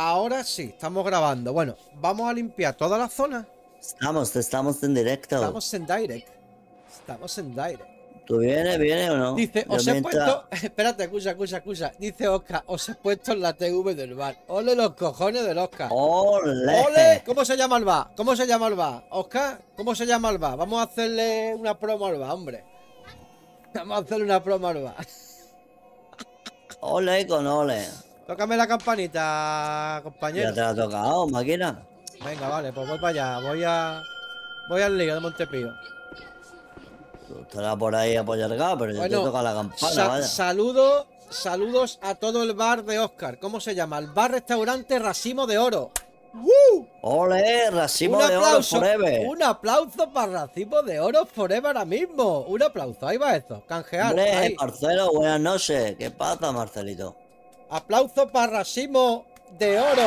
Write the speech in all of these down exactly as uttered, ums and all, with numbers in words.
Ahora sí, estamos grabando. Bueno, vamos a limpiar toda la zona. Estamos, estamos en directo. Estamos en direct. Estamos en direct. ¿Tú vienes, vienes o no? Dice, os he puesto... Espérate, escucha, escucha, escucha. Dice Oscar, os he puesto en la T V del bar. Ole los cojones del Oscar. Ole. Ole. ¿Cómo se llama el bar? ¿Cómo se llama el bar? Oscar, ¿cómo se llama el bar? Vamos a hacerle una promo al bar, hombre. Vamos a hacerle una promo al bar. Ole con ole. Tócame la campanita, compañero. Ya te la ha tocado, máquina. Venga, vale, pues voy para allá. Voy a... Voy al lío de Montepío. Tú estarás por ahí apoyargado, pero bueno, yo te toca la campana, sa vaya. Saludo, saludos a todo el bar de Oscar. ¿Cómo se llama? El bar-restaurante Racimo de Oro. ¡Uh! ¡Ole! ¡Racimo de Oro Forever! Un aplauso para Racimo de Oro Forever ahora mismo. Un aplauso, ahí va esto. Canjear. Hombre, Marcelo, buenas noches. ¿Qué pasa, Marcelito? Aplauso para Racimo de Oro.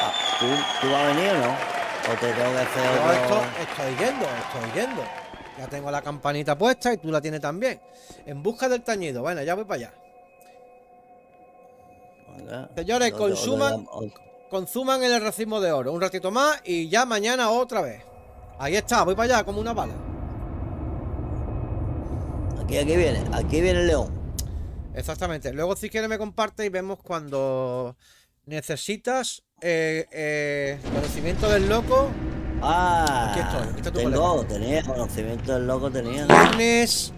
Ah, ¿tú, ¿Tú vas a venir o no? O te tengo que hacer otro... esto, estoy yendo, estoy yendo. Ya tengo la campanita puesta y tú la tienes también. En busca del tañido. Bueno, ya voy para allá. Hola. Señores, no, consuman, no, no, no, no. consuman el Racimo de Oro. Un ratito más y ya mañana otra vez. Ahí está, voy para allá como una bala. Aquí, aquí viene, aquí viene el león. Exactamente, luego si quieres me comparte y vemos cuando necesitas eh, eh, conocimiento del loco. Ah, aquí estoy, aquí está tu tengo, colega. tenía conocimiento del loco, tenía. Tienes...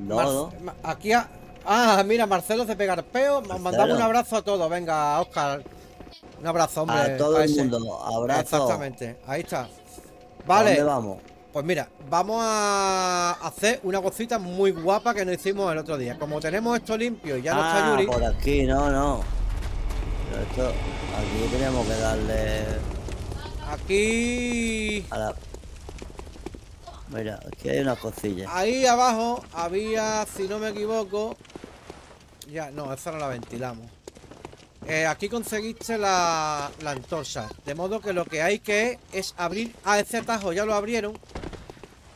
No, no. Aquí a... Ah, mira, Marcelo de Pegarpeo, Marcelo. Mandamos un abrazo a todos, venga, Oscar. Un abrazo, hombre. A todo a el mundo, abrazo. Exactamente, ahí está. Vale. ¿A dónde vamos? Pues mira, vamos a hacer una cosita muy guapa que nos hicimos el otro día. Como tenemos esto limpio y ya no ah, está Yuri... por aquí, no, no. Pero esto... Aquí tenemos que darle... Aquí... A la... Mira, aquí hay unas cosillas. Ahí abajo había, si no me equivoco... Ya, no, esa no la ventilamos. Eh, aquí conseguiste la, la antorcha. De modo que lo que hay que es abrir... Ah, ese atajo ya lo abrieron.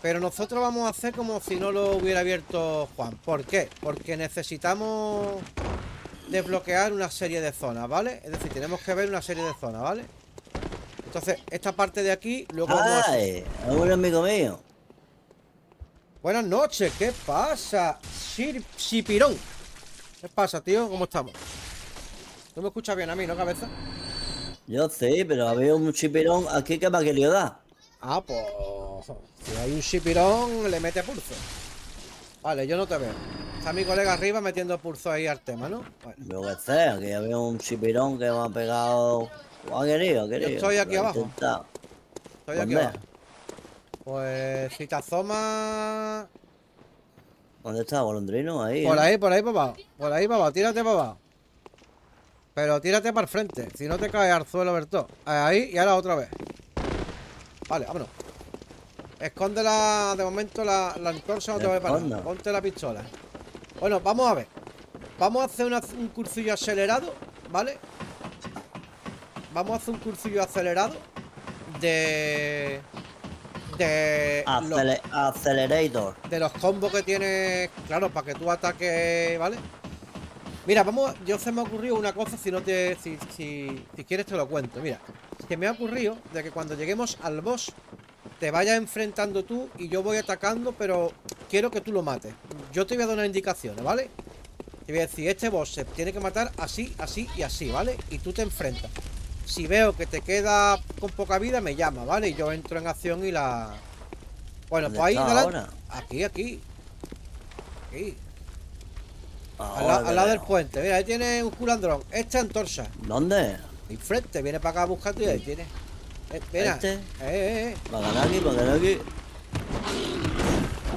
Pero nosotros vamos a hacer como si no lo hubiera abierto Juan. ¿Por qué? Porque necesitamos desbloquear una serie de zonas, ¿vale? Es decir, tenemos que ver una serie de zonas, ¿vale? Entonces, esta parte de aquí... luego ¡Ay! A... ¡Buen amigo mío! Buenas noches, ¿qué pasa? Sir... Sipirón. ¿Qué pasa, tío? ¿Cómo estamos? ¿Tú me escuchas bien a mí, no, cabeza? Yo sí, pero había un chipirón aquí que me ha querido dar. Ah, pues... Si hay un chipirón, le mete pulso. Vale, yo no te veo. Está mi colega arriba metiendo pulso ahí al tema, ¿no? Bueno. Yo qué sé, aquí había un chipirón que me ha pegado... Ha querido, ha querido. Yo estoy aquí abajo. Intentado. Estoy ¿Dónde? aquí abajo. Pues... si te asomas... ¿Dónde está, golondrino? Ahí. Por eh. ahí, por ahí, papá. Por ahí, papá. Tírate, papá. Pero tírate para el frente, si no te caes al suelo, Bertó. Ahí y ahora otra vez. Vale, vámonos. Esconde la, de momento la, la antorcha no te va a parar. Ponte la pistola. Bueno, vamos a ver. Vamos a hacer una, un cursillo acelerado, ¿vale? Vamos a hacer un cursillo acelerado de... De... Acele los, accelerator. De los combos que tienes, claro, para que tú ataques, ¿vale? Mira, vamos, yo se me ha ocurrido una cosa, si no te, si, si, si quieres te lo cuento. Mira, que me ha ocurrido de que cuando lleguemos al boss te vayas enfrentando tú y yo voy atacando, pero quiero que tú lo mates. Yo te voy a dar unas indicaciones, ¿vale? Te voy a decir, este boss se tiene que matar así, así y así, ¿vale? Y tú te enfrentas. Si veo que te queda con poca vida, me llama, ¿vale? Y yo entro en acción y la... Bueno, pues ahí, adelante. Aquí, aquí. Aquí. Al lado, al lado del puente, mira, ahí tiene un culandrón. Esta antorcha. ¿Dónde? Enfrente, viene para acá a buscarte y ahí tiene. Eh, mira. Este. Eh, eh, eh. Va a ganar aquí, va a ganar aquí.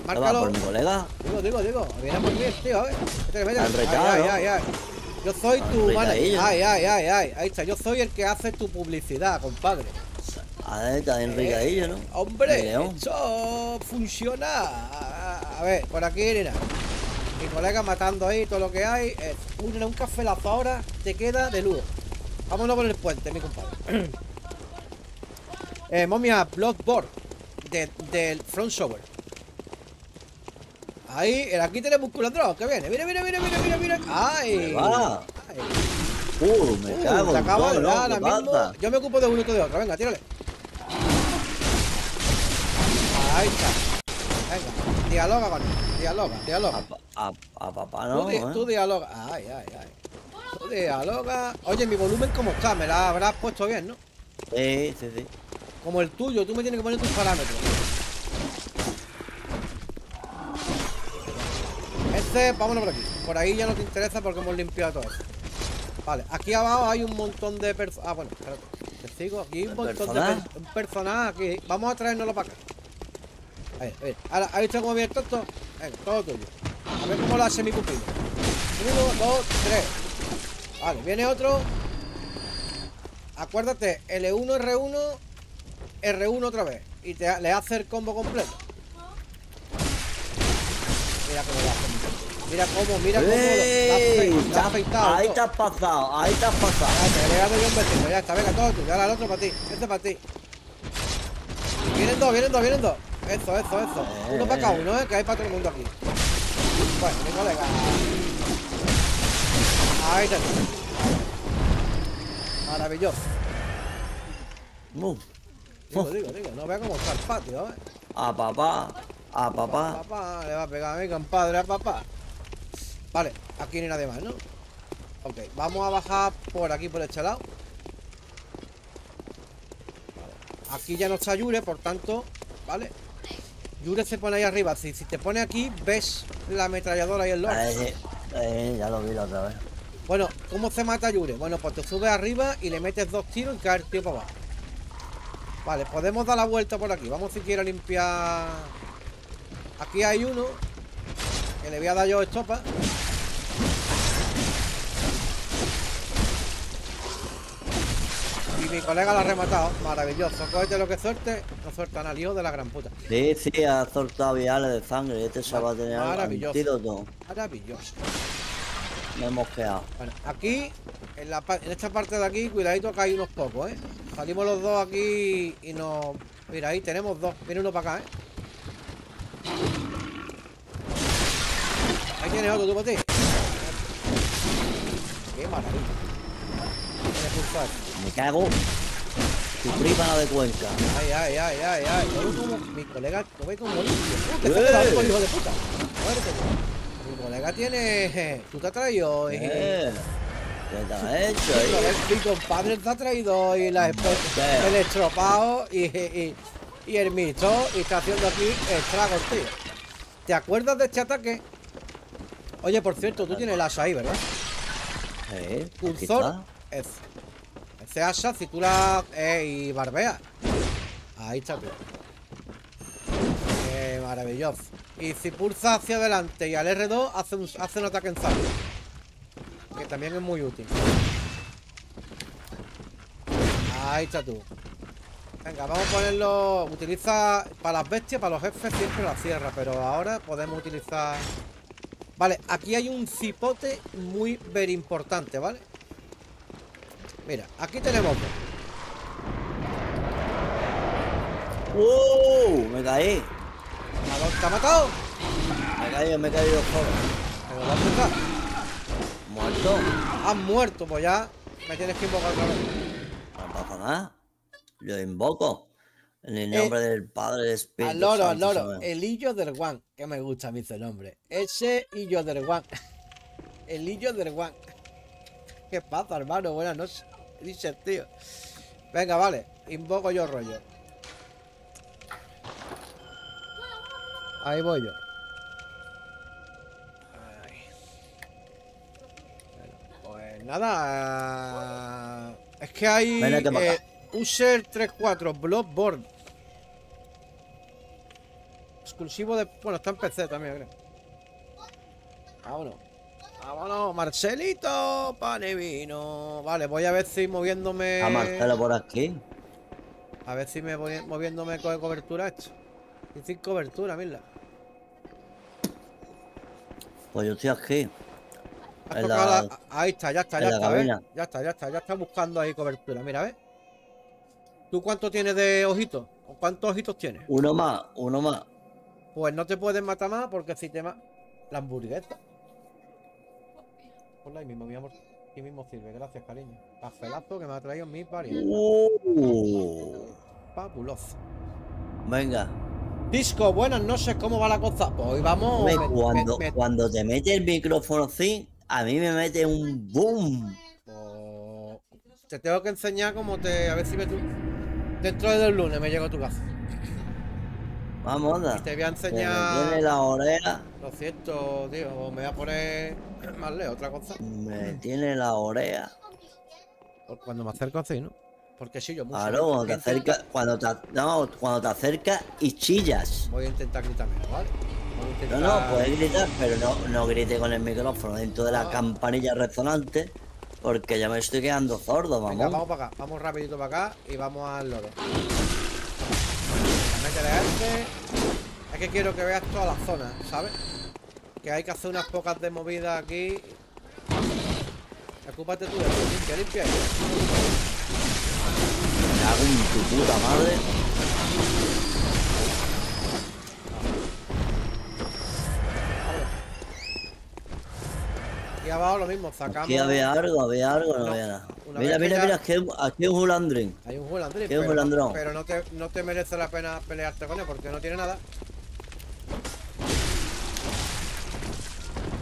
Márcalo. Por mi colega. Digo, digo, digo. Viene por mí, tío, eh. Este, mira. Ay, ay, ay, ay. Yo soy al tu manager. Ay, ay, ay, ay. Ahí está, yo soy el que hace tu publicidad, compadre. Ah, está enricadillo, eh, ¿no? Hombre, eso funciona. A ver, por aquí, mira. Mi colega matando ahí todo lo que hay. Es un, un cafelazo ahora, te queda de lujo. Vámonos por el puente, mi compadre. eh, momia, Bloodborne del de From Software. Ahí, aquí tenemos un culandrón que viene. Mira, mira, mira, mira, mira, mira. ¡Ay! ¡Ay! Uh, me uh, cago. Te acabo todo, de dar ahora mismo. Yo me ocupo de uno y tú de otro. Venga, tírale. Ahí está. Venga, dialoga con él. Dialoga, dialoga. A, a, a papá no. Tú, di eh. tú dialoga. Ay, ay, ay. Tú dialoga. Oye, mi volumen, ¿cómo está? Me la habrás puesto bien, ¿no? Sí, sí, sí. Como el tuyo, tú me tienes que poner tus parámetros. Este, vámonos por aquí. Por ahí ya no te interesa porque hemos limpiado todo. Vale, aquí abajo hay un montón de personas. Ah, bueno, espérate. Te sigo. Aquí hay un montón persona? de per personas. Vamos a traérnoslo para acá. A ver, a ver. Ahora, ¿has visto cómo viene esto? Venga, todo tuyo. A ver cómo lo hace mi pupilo. Uno, dos, tres. Vale, viene otro. Acuérdate, L uno, R uno, R uno otra vez. Y te, le hace el combo completo. Mira cómo lo hace. Mira cómo, mira cómo. Ey, lo, lo, lo, lo, ahí te has pasado, ahí te has pasado. Te he dado yo un vestido, ya está, venga, todo tú. Ya el otro para ti, este para ti. Vienen dos, vienen dos, vienen dos. Eso, eso, eso. Eh. Uno para cada uno, eh, que hay para todo el mundo aquí. Bueno, mi colega. Ahí está. Maravilloso. Uh. Digo, digo, digo, no vea cómo está el patio, ¿eh? A papá, a papá. A papá, le va a pegar a mi compadre, a papá. Vale, aquí no hay nadie más, ¿no? Ok, vamos a bajar por aquí, por este lado. Vale. Aquí ya no está Yure, por tanto, ¿vale? Yure se pone ahí arriba. Si, si te pone aquí, ves la ametralladora y el loco. Eh, eh, ya lo vi la otra vez. Bueno, ¿cómo se mata Yure? Bueno, pues te subes arriba y le metes dos tiros y cae el tío para abajo. Vale, podemos dar la vuelta por aquí. Vamos si quiero limpiar. Aquí hay uno. Que le voy a dar yo estopa. Y mi colega lo ha rematado. Maravilloso. Cógete lo que suelte. No suelta nada, lío de la gran puta. Sí, sí, ha soltado viales de sangre. Este se va a tener un tiro todo. Maravilloso. Me hemos quedado. Bueno, aquí, en, la, en esta parte de aquí, cuidadito que hay unos pocos, ¿eh? Salimos los dos aquí y nos... Mira, ahí tenemos dos. Viene uno para acá, ¿eh? Ahí tienes otro, tú para ti. Qué maravilla. Me cago. Tu prima la de Cuenca. Ay, ay, ay, ay, ay. Como... Mi colega, ¿lo veis como limpio? ¡Uh, que se ha quedado con el hijo de puta! Muérete. Mi colega tiene... Tú te has traído y... Eh, ¿qué te has hecho? Mi compadre te ha traído y la esposa, el estropado y, y, y el mito y está haciendo aquí estragos, tío. ¿Te acuerdas de este ataque? Oye, por cierto, tú tienes el asa ahí, ¿verdad? Eh, cursor F. Ese asa, si tú la... Eh, y barbea. Ahí está, tío. Qué maravilloso. Y si pulsa hacia adelante y al R dos, hace un, hace un ataque en sangre. Que también es muy útil. Ahí está tú. Venga, vamos a ponerlo... Utiliza... Para las bestias, para los jefes, siempre la cierra. Pero ahora podemos utilizar... Vale, aquí hay un cipote muy ver importante, ¿vale? Mira, aquí tenemos otro. ¡Wow! Me caí. ¿Te ha matado? Me he caído, me he caído solo. ¿Pero dónde está? Muerto. Has muerto, pues ya me tienes que invocar otra vez. No pasa nada. Yo invoco. En el nombre eh, del Padre del Espíritu. Al loro, al loro. El Illo del Guan. Que me gusta a mí ese nombre. Ese Illo del Guan. El Illo del Guan. ¿Qué pasa, hermano? Buenas noches. Dice tío. Venga, vale. Invoco yo rollo. Ahí voy yo. Ay. Pues nada. Es que hay... Eh, User tres cuatro, Bloodborne. Exclusivo de... Bueno, está en P C también, creo. Vámonos. Vámonos, Marcelito, pan y vino. Vale, voy a ver si moviéndome... A Marcelo por aquí. A ver si me voy moviéndome con cobertura esto. Y sin cobertura, mira. Pues yo estoy aquí. En la... la... Ahí está, ya está, ya está, ¿ves? Ya está, ya está, ya está buscando ahí cobertura, mira, ¿ves? ¿Tú cuánto tienes de ojitos? ¿Cuántos ojitos tienes? Uno más, uno más. Pues no te puedes matar más porque si te matan... La hamburguesa. Ponla ahí mismo, mi amor. Aquí mismo sirve, gracias, cariño. Pastelazo que me ha traído mi pariente. Uh. Fabuloso. Venga. Disco, buenas noches, ¿cómo va la cosa? Pues hoy vamos. Me, cuando, me, me... cuando te mete el micrófono así, a mí me mete un boom. Oh, te tengo que enseñar cómo te. A ver si me tú. Dentro del lunes me llego a tu casa. Vamos, anda. Y te voy a enseñar. Tiene la oreja. Lo siento, tío. Me voy a poner más lejos, otra cosa. Me tiene la oreja. Cuando me acerco así, ¿no? Porque chillo mucho. Claro, cuando te acercas. Cuando te, no, cuando te acercas y chillas. Voy a intentar gritar menos, ¿vale? Voy a intentar... No, no, puedes gritar, pero no, no grite con el micrófono dentro de la ah. campanilla resonante. Porque ya me estoy quedando sordo, mamón. Venga, vamos para acá. Vamos rapidito para acá y vamos al loro. Es que quiero que veas todas las zonas, ¿sabes? Que hay que hacer unas pocas de movida aquí. Ocúpate tú de eso, limpia, limpia. Me hago en tu puta madre. Aquí abajo lo mismo, sacamos. Aquí había algo, había algo, no, no había nada. Mira, mira, ya... mira, aquí hay un Hulandrin. Hay un Hulandrin, pero, un pero no, te, no te merece la pena pelearte con él porque no tiene nada.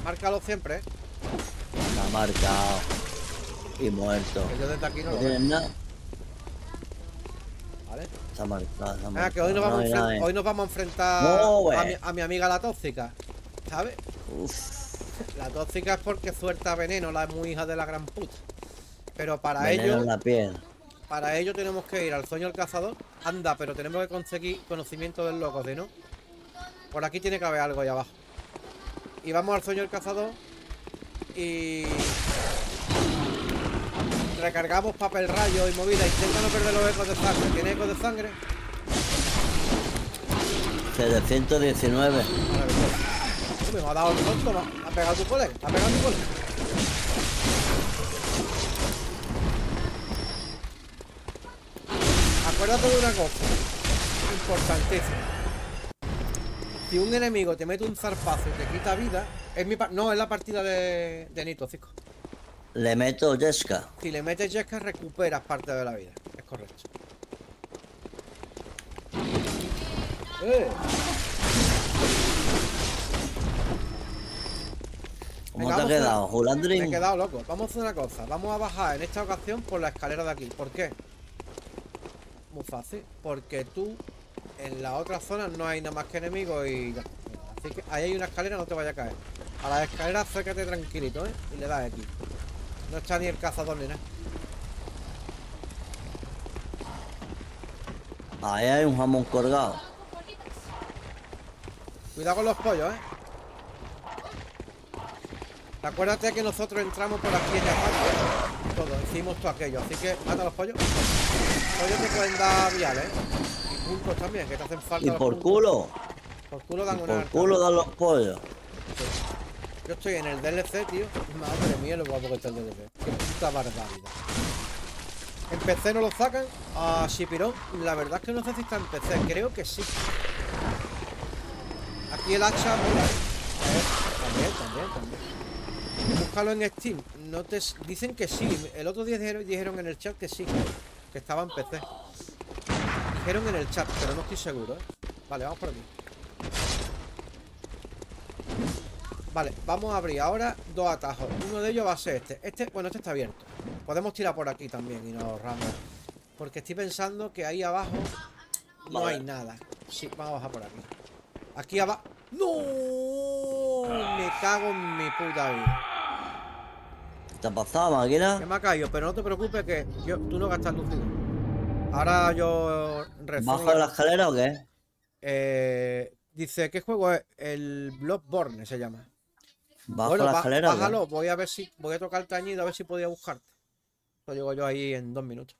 Márcalo siempre, ¿eh? Está marcado. Y muerto. Que yo desde aquí no, no lo veo. Nada. ¿Vale? Está marcado, está marcado. Ah, que hoy nos vamos, no, enfren... nada, hoy nos vamos a enfrentar no, a, mi, a mi amiga la tóxica, ¿sabes? Uf. La tóxica es porque suelta veneno, la es muy hija de la gran puta. Pero para veneno ello, en la piel. Para ello tenemos que ir al sueño del cazador. Anda, pero tenemos que conseguir conocimiento del loco, ¿sí, no? Por aquí tiene que haber algo allá abajo. Y vamos al sueño del cazador y recargamos papel rayo y movida. Intenta no perder los ecos de sangre. ¿Tiene ecos de sangre? setecientos diecinueve. Uy, me ha dado el tonto. Ha pegado tu colega. Ha pegado tu colega. Acuérdate de una cosa importantísima. Si un enemigo te mete un zarpazo y te quita vida, es mi no, es la partida de, de Nito, Cisco. Le meto Yesca. Si le metes Yesca, recuperas parte de la vida. Es correcto. Eh. ¿Cómo te has quedado, Hulandrin? Me he quedado loco. Vamos a hacer una cosa. Vamos a bajar en esta ocasión por la escalera de aquí. ¿Por qué? Muy fácil, porque tú en la otra zona no hay nada más que enemigos y ya. Así que ahí hay una escalera, no te vaya a caer. A la escalera acércate tranquilito, ¿eh? Y le das aquí. No está ni el cazador ni nada. Ahí hay un jamón colgado. Cuidado con los pollos, ¿eh? Acuérdate que nosotros entramos por aquí en la parte. Todo, hicimos todo aquello, así que mata a los pollos. Pollos te pueden dar viales, ¿eh? Y pulpos también, que te hacen falta. Y por culo. Por culo dan una. Por culo dan los pollos. Sí. Yo estoy en el D L C, tío. Madre mía, lo guapo que está el D L C. Qué puta barbaridad. En P C no lo sacan. A Shipirón, la verdad es que no sé si está en P C. Creo que sí. Aquí el hacha. También, también, también. Búscalo en Steam, no te... dicen que sí. El otro día dijeron en el chat que sí, que estaba en P C. Dijeron en el chat, pero no estoy seguro, ¿eh? Vale, vamos por aquí. Vale, vamos a abrir ahora dos atajos. Uno de ellos va a ser este. Este, bueno, este está abierto. Podemos tirar por aquí también y nos ahorramos. Porque estoy pensando que ahí abajo no hay nada. Sí, vamos a bajar por aquí. Aquí abajo... ¡No! Me cago en mi puta vida. ¿Te ha pasado, máquina? Que me ha caído, pero no te preocupes que yo, tú no gastas luz. Ahora yo... ¿Bajo la escalera o qué? Eh, dice, ¿qué juego es? El Bloodborne se llama. ¿Bajo bueno, la escalera? Bájalo, voy a ver si... Voy a tocar el tañido a ver si podía buscarte. Lo llego yo ahí en dos minutos.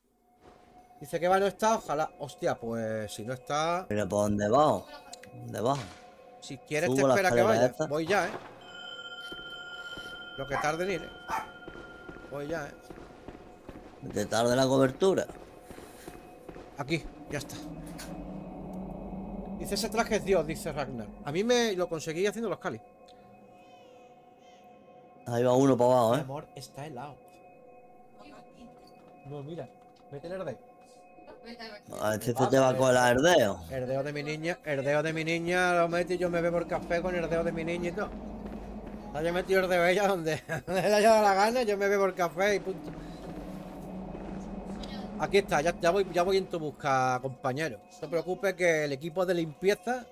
Dice que va, no está, ojalá... Hostia, pues si no está... ¿Pero por dónde va? ¿Dónde va? Si quieres te espera que vaya. Esta. Voy ya, ¿eh? Lo que tarde en ir, ¿eh? Voy ya, ¿eh? Te tarde la cobertura. Aquí, ya está. Dice, ese traje es Dios, dice Ragnar. A mí me lo conseguí haciendo los cali. Ahí va uno para abajo, ¿eh? Mi amor, está helado. No, mira, mete el herdeo. Ah, este se te va a colar herdeo. Herdeo de mi niña, herdeo de mi niña, lo meto y yo me bebo el café con herdeo de mi niña y todo. O sea, yo he metido herdeo ella donde le haya dado la gana, yo me bebo el café y punto. Aquí está, ya, ya, voy, ya voy en tu busca, compañero. No te preocupes que el equipo de limpieza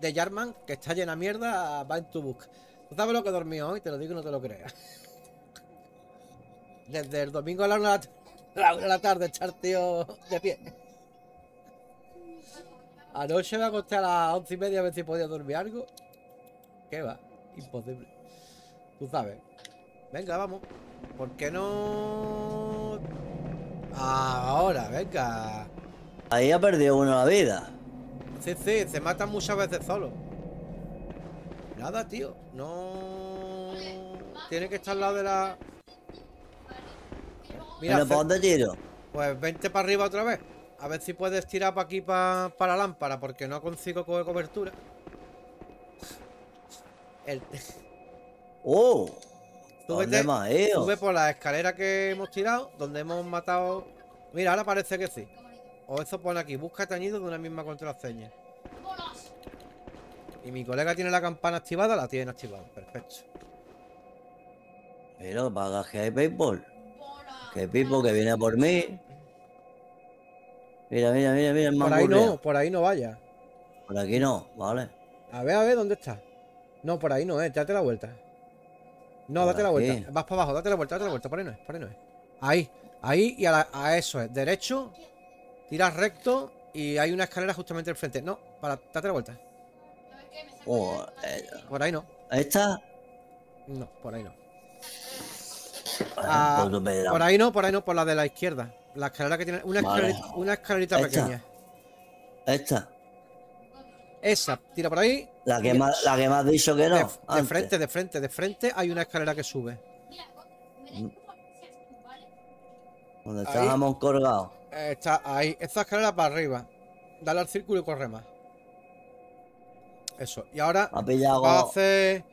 de Yharnam, que está llena de mierda, va en tu busca. Tú sabes lo que dormí hoy, te lo digo y no te lo creas. Desde el domingo a la una de la tarde, echar tío de pie. Anoche me acosté a las once y media a ver si podía dormir algo. ¿Qué va? Imposible. Tú sabes. Venga, vamos. ¿Por qué no...? Ahora, venga. Ahí ha perdido uno la vida. Sí, sí, se matan muchas veces solo. Nada, tío. No... Tiene que estar al lado de la... Mira, ¿pero por dónde tiro? Pues vente para arriba otra vez. A ver si puedes tirar para aquí, para, para la lámpara, porque no consigo coger cobertura. El... ¡Oh! Súbete, sube por la escalera que hemos tirado, donde hemos matado... Mira, ahora parece que sí. O eso pone aquí, busca tañido de una misma contraseña. Y mi colega tiene la campana activada, la tiene activada. Perfecto. Pero paga que hay paintball. Que Pipo, que viene a por mí. Mira, mira, mira, mira. Por ahí no, por ahí no vaya. Por aquí no, vale. A ver, a ver, ¿dónde está? No, por ahí no es, eh. Date la vuelta. No, por date aquí. La vuelta. Vas para abajo, date la vuelta, date la vuelta. Por ahí no es, por ahí no es. Ahí, ahí y a, la, a eso es. Derecho, tiras recto y hay una escalera justamente al frente. No, para, date la vuelta. Oh, eh, por ahí no. ¿Esta? No, por ahí no. Ah, por ahí no, por ahí no, por la de la izquierda. La escalera que tiene. Una escalerita, vale. Una escalerita esta, pequeña. Esta. Esa, tira por ahí. La que, más, la que me has dicho que no. De, de frente, de frente, de frente hay una escalera que sube. Donde estábamos colgados. Está ahí. Esta escalera para arriba. Dale al círculo y corre más. Eso. Y ahora va a hacer.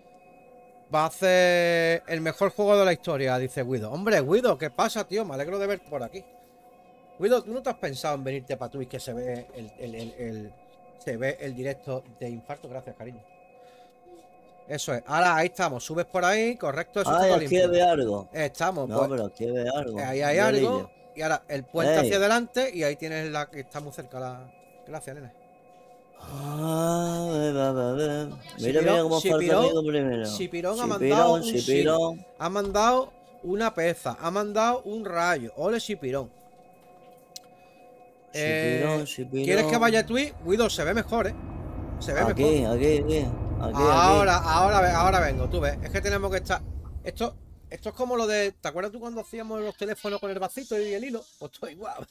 Va a hacer el mejor juego de la historia, dice Guido. Hombre, Guido, ¿qué pasa, tío? Me alegro de verte por aquí. Guido, ¿tú no te has pensado en venirte para Twitch, que se ve el, el, el, el, se ve el directo de infarto? Gracias, cariño. Eso es. Ahora, ahí estamos. Subes por ahí, correcto. Eso ah, aquí ve algo. Estamos. No, pues, pero aquí ve algo. Ahí hay algo. Y ahora, el puente hey. hacia adelante y ahí tienes la que está muy cerca. La... Gracias, nena. Ah, va, va, va. Mira, mira cómo falta amigo primero. Chipirón ha mandado un Chipirón. Ha mandado una peza, ha mandado un rayo. Ole, Chipirón. Eh, ¿Quieres que vaya a Twitch? Guido, se ve mejor, ¿eh? Se ve aquí, mejor. Aquí, aquí, aquí. Ahora, ahora, ahora vengo, tú ves. Es que tenemos que estar... Esto, esto es como lo de... ¿Te acuerdas tú cuando hacíamos los teléfonos con el vasito y el hilo? Pues todo igual.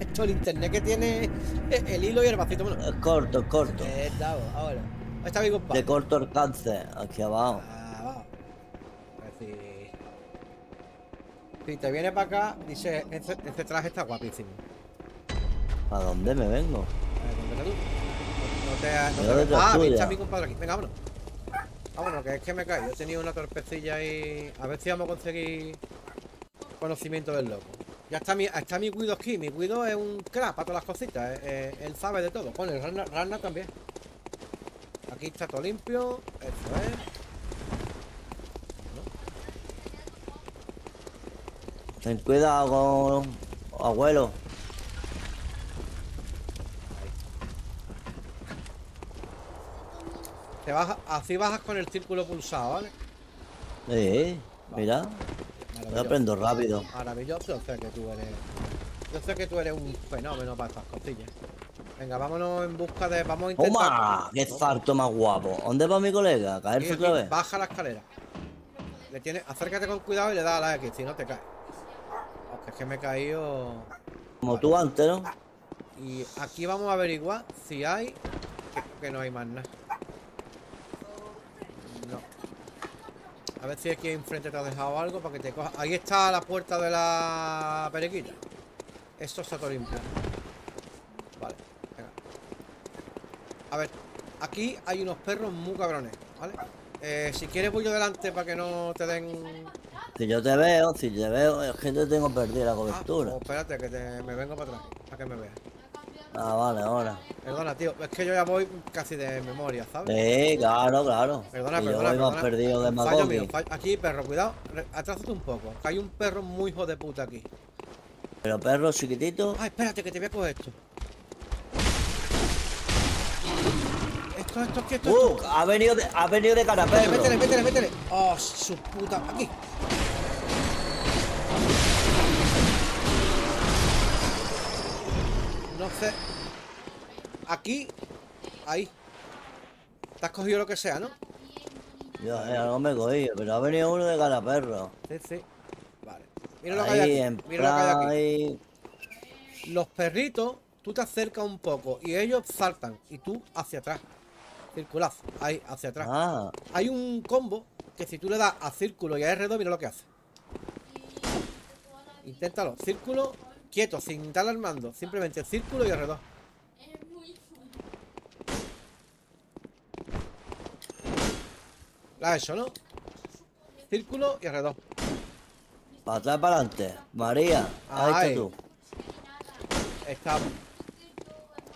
Esto, el internet que tiene el hilo y el vasito. Bueno, es corto, es corto. Eh, ahora. Ahí está mi compadre. De corto alcance, aquí abajo. Ah, abajo. A ver si... Si te viene para acá, dice, este, este traje está guapísimo. ¿A dónde me vengo? A ver, ¿dónde estás tú? No, no te... No te... Ah, aquí está mi compadre aquí. Venga, vámonos. Vámonos, que es que me caí. Yo he tenido una torpecilla ahí. A ver si vamos a conseguir conocimiento del loco. Ya está mi, está mi Guido aquí. Mi Guido es un crack para todas las cositas. Eh, eh, él sabe de todo. Pone Rana, Rana también. Aquí está todo limpio. Eso es. ¿No? Ten cuidado con... Abuelo. Te bajas, así bajas con el círculo pulsado, ¿vale? Eh, vale. Mira. Yo aprendo rápido. Maravilloso, yo sé que tú eres. Yo sé que tú eres un fenómeno para estas costillas. Venga, vámonos en busca de. Vamos a intentar. ¡Toma! ¡Qué salto más guapo! ¿Dónde va mi colega? ¿Caerse aquí, otra vez? Baja la escalera. Le tiene... Acércate con cuidado y le da a la X, si no te caes. Porque es que me he caído. Como vale. Tú antes, ¿no? Y aquí vamos a averiguar si hay. Que no hay más nada. A ver si aquí enfrente te ha dejado algo para que te coja. Ahí está la puerta de la perequita. Esto está todo limpio. Vale, venga. A ver, aquí hay unos perros muy cabrones, ¿vale? Eh, si quieres voy yo delante para que no te den Si yo te veo, si te veo, es que yo tengo perdida la cobertura. Ah, pues espérate, que te, me vengo para atrás, para que me veas. Ah, vale, ahora. Perdona, tío, es que yo ya voy casi de memoria, ¿sabes? Sí, claro, claro. Perdona, que perdona, yo voy más perdido de Macoki. Aquí, perro, cuidado, atrásate un poco, que hay un perro muy hijo de puta aquí. Pero perro chiquitito. Ah, espérate, que te voy a coger esto. Esto, esto, esto, esto. Uh, esto. Ha venido de, ha venido de cara, perro. Métele, métele, métele. Oh, su puta, aquí. Entonces, aquí, ahí. Te has cogido lo que sea, ¿no? Yo eh, no me he cogido, pero ha venido uno de cara perro. Sí, sí. Vale. Mira lo que hay aquí. Mira lo que hay aquí. Los perritos, tú te acercas un poco y ellos saltan. Y tú hacia atrás. Circulazo. Ahí, hacia atrás. Ah. Hay un combo que si tú le das a círculo y a erre dos, mira lo que hace. Inténtalo. Círculo. Quieto, sin dar al mando, simplemente el círculo y alrededor. La ha hecho, ¿no? Círculo y alrededor. Para atrás, para adelante. María, ahí está tú. Está.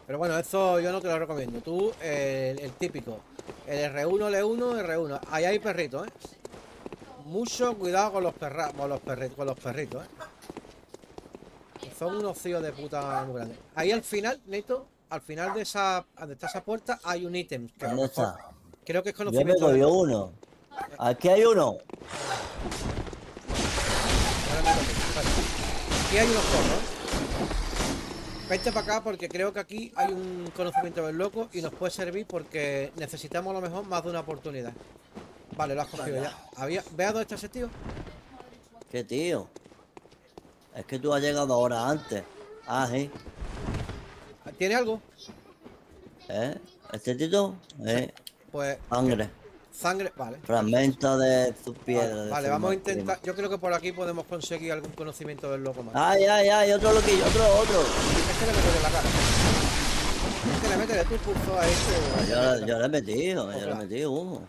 Pero bueno, eso yo no te lo recomiendo. Tú, el, el típico. El erre uno, ele uno, erre uno. Ahí hay perritos, ¿eh? Mucho cuidado con los, perra con los, perri con los perritos, ¿eh? Son unos tíos de puta muy grandes. Ahí al final, Neto, al final de esa, donde está esa puerta, hay un ítem. Que ¿dónde está? Creo que es conocimiento. Yo me cogió uno. Aquí hay uno. Aquí hay unos corros. Vente para acá porque creo que aquí hay un conocimiento del loco y nos puede servir porque necesitamos a lo mejor más de una oportunidad. Vale, lo has cogido ya. ¿Había... ¿Ve a dónde está ese tío? ¿Qué tío? Es que tú has llegado ahora antes. Ah, sí. ¿Tiene algo? ¿Eh? ¿Este tito? ¿Eh? Pues... Sangre. Sangre, vale. Fragmento de sus piedras. Vale, vale, vamos a intentar... Yo creo que por aquí podemos conseguir algún conocimiento del loco más. ¡Ay, ay, ay! Otro loquillo, otro, otro. Este le meto en la cara. Este le metes tu pulso a este. Yo le he metido, yo le he metido uno.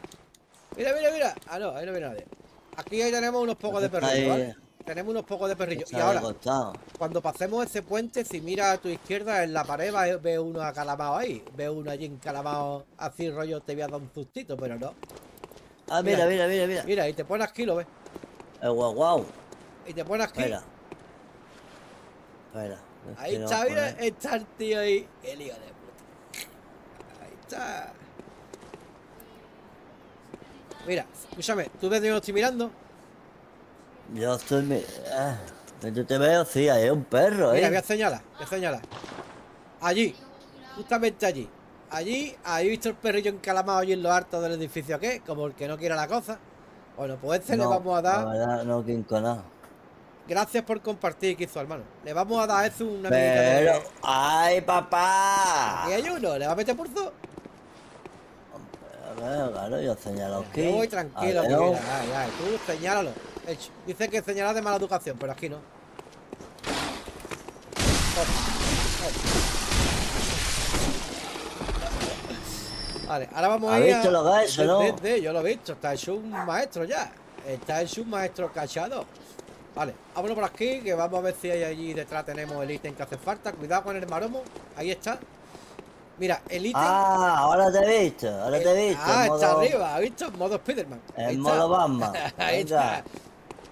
Mira, mira, mira. Ah, no, ahí no viene nadie. Aquí ahí tenemos unos pocos de perros, ¿vale? Tenemos unos pocos de perrillos. Y ahora, cuando pasemos ese puente, si mira a tu izquierda en la pared, ve uno acalamado ahí. Ve uno allí encalamado, así rollo, te voy a dar un sustito, pero no. Ah, mira, mira, mira, mira. Mira, y te pones aquí, ¿lo ves? El guau guau. Y te pones aquí. Espera. Espera. Ahí está, mira, está el tío ahí. El hijo de puta. Ahí está. Mira, escúchame, ¿tú ves de dónde estoy mirando? Yo estoy... Mi... Ah, yo te veo, sí, ahí es un perro, ¿eh? Mira, voy a señalar, voy a señalar. Allí, justamente allí. Allí, ahí visto el perrillo encalamado allí en lo alto del edificio, ¿qué? Como el que no quiera la cosa. Bueno, pues este no, le vamos a dar... La verdad, no, quinconado. Gracias por compartir, Kizo, hermano. Le vamos a dar a eso una... Pero... De... ¡Ay, papá! Y hay uno, ¿le va a meter pulso? Claro, claro, yo señalo aquí. Yo voy tranquilo, mira, ay, ay, tú señálalo. Hecho. Dice que señalar de mala educación, pero aquí no. Oh, oh. Vale, ahora vamos a ir. ¿Has visto lo que ha hecho, no? Yo lo he visto, está hecho un maestro ya. Está hecho un maestro cachado. Vale, vámonos por aquí, que vamos a ver si hay allí detrás tenemos el ítem que hace falta. Cuidado con el maromo, ahí está. Mira, el ítem... Ah, ahora te he visto, ahora el... te he visto. Ah, modo... está arriba, ¿has visto? En modo Spiderman. En modo Batman. Ahí está.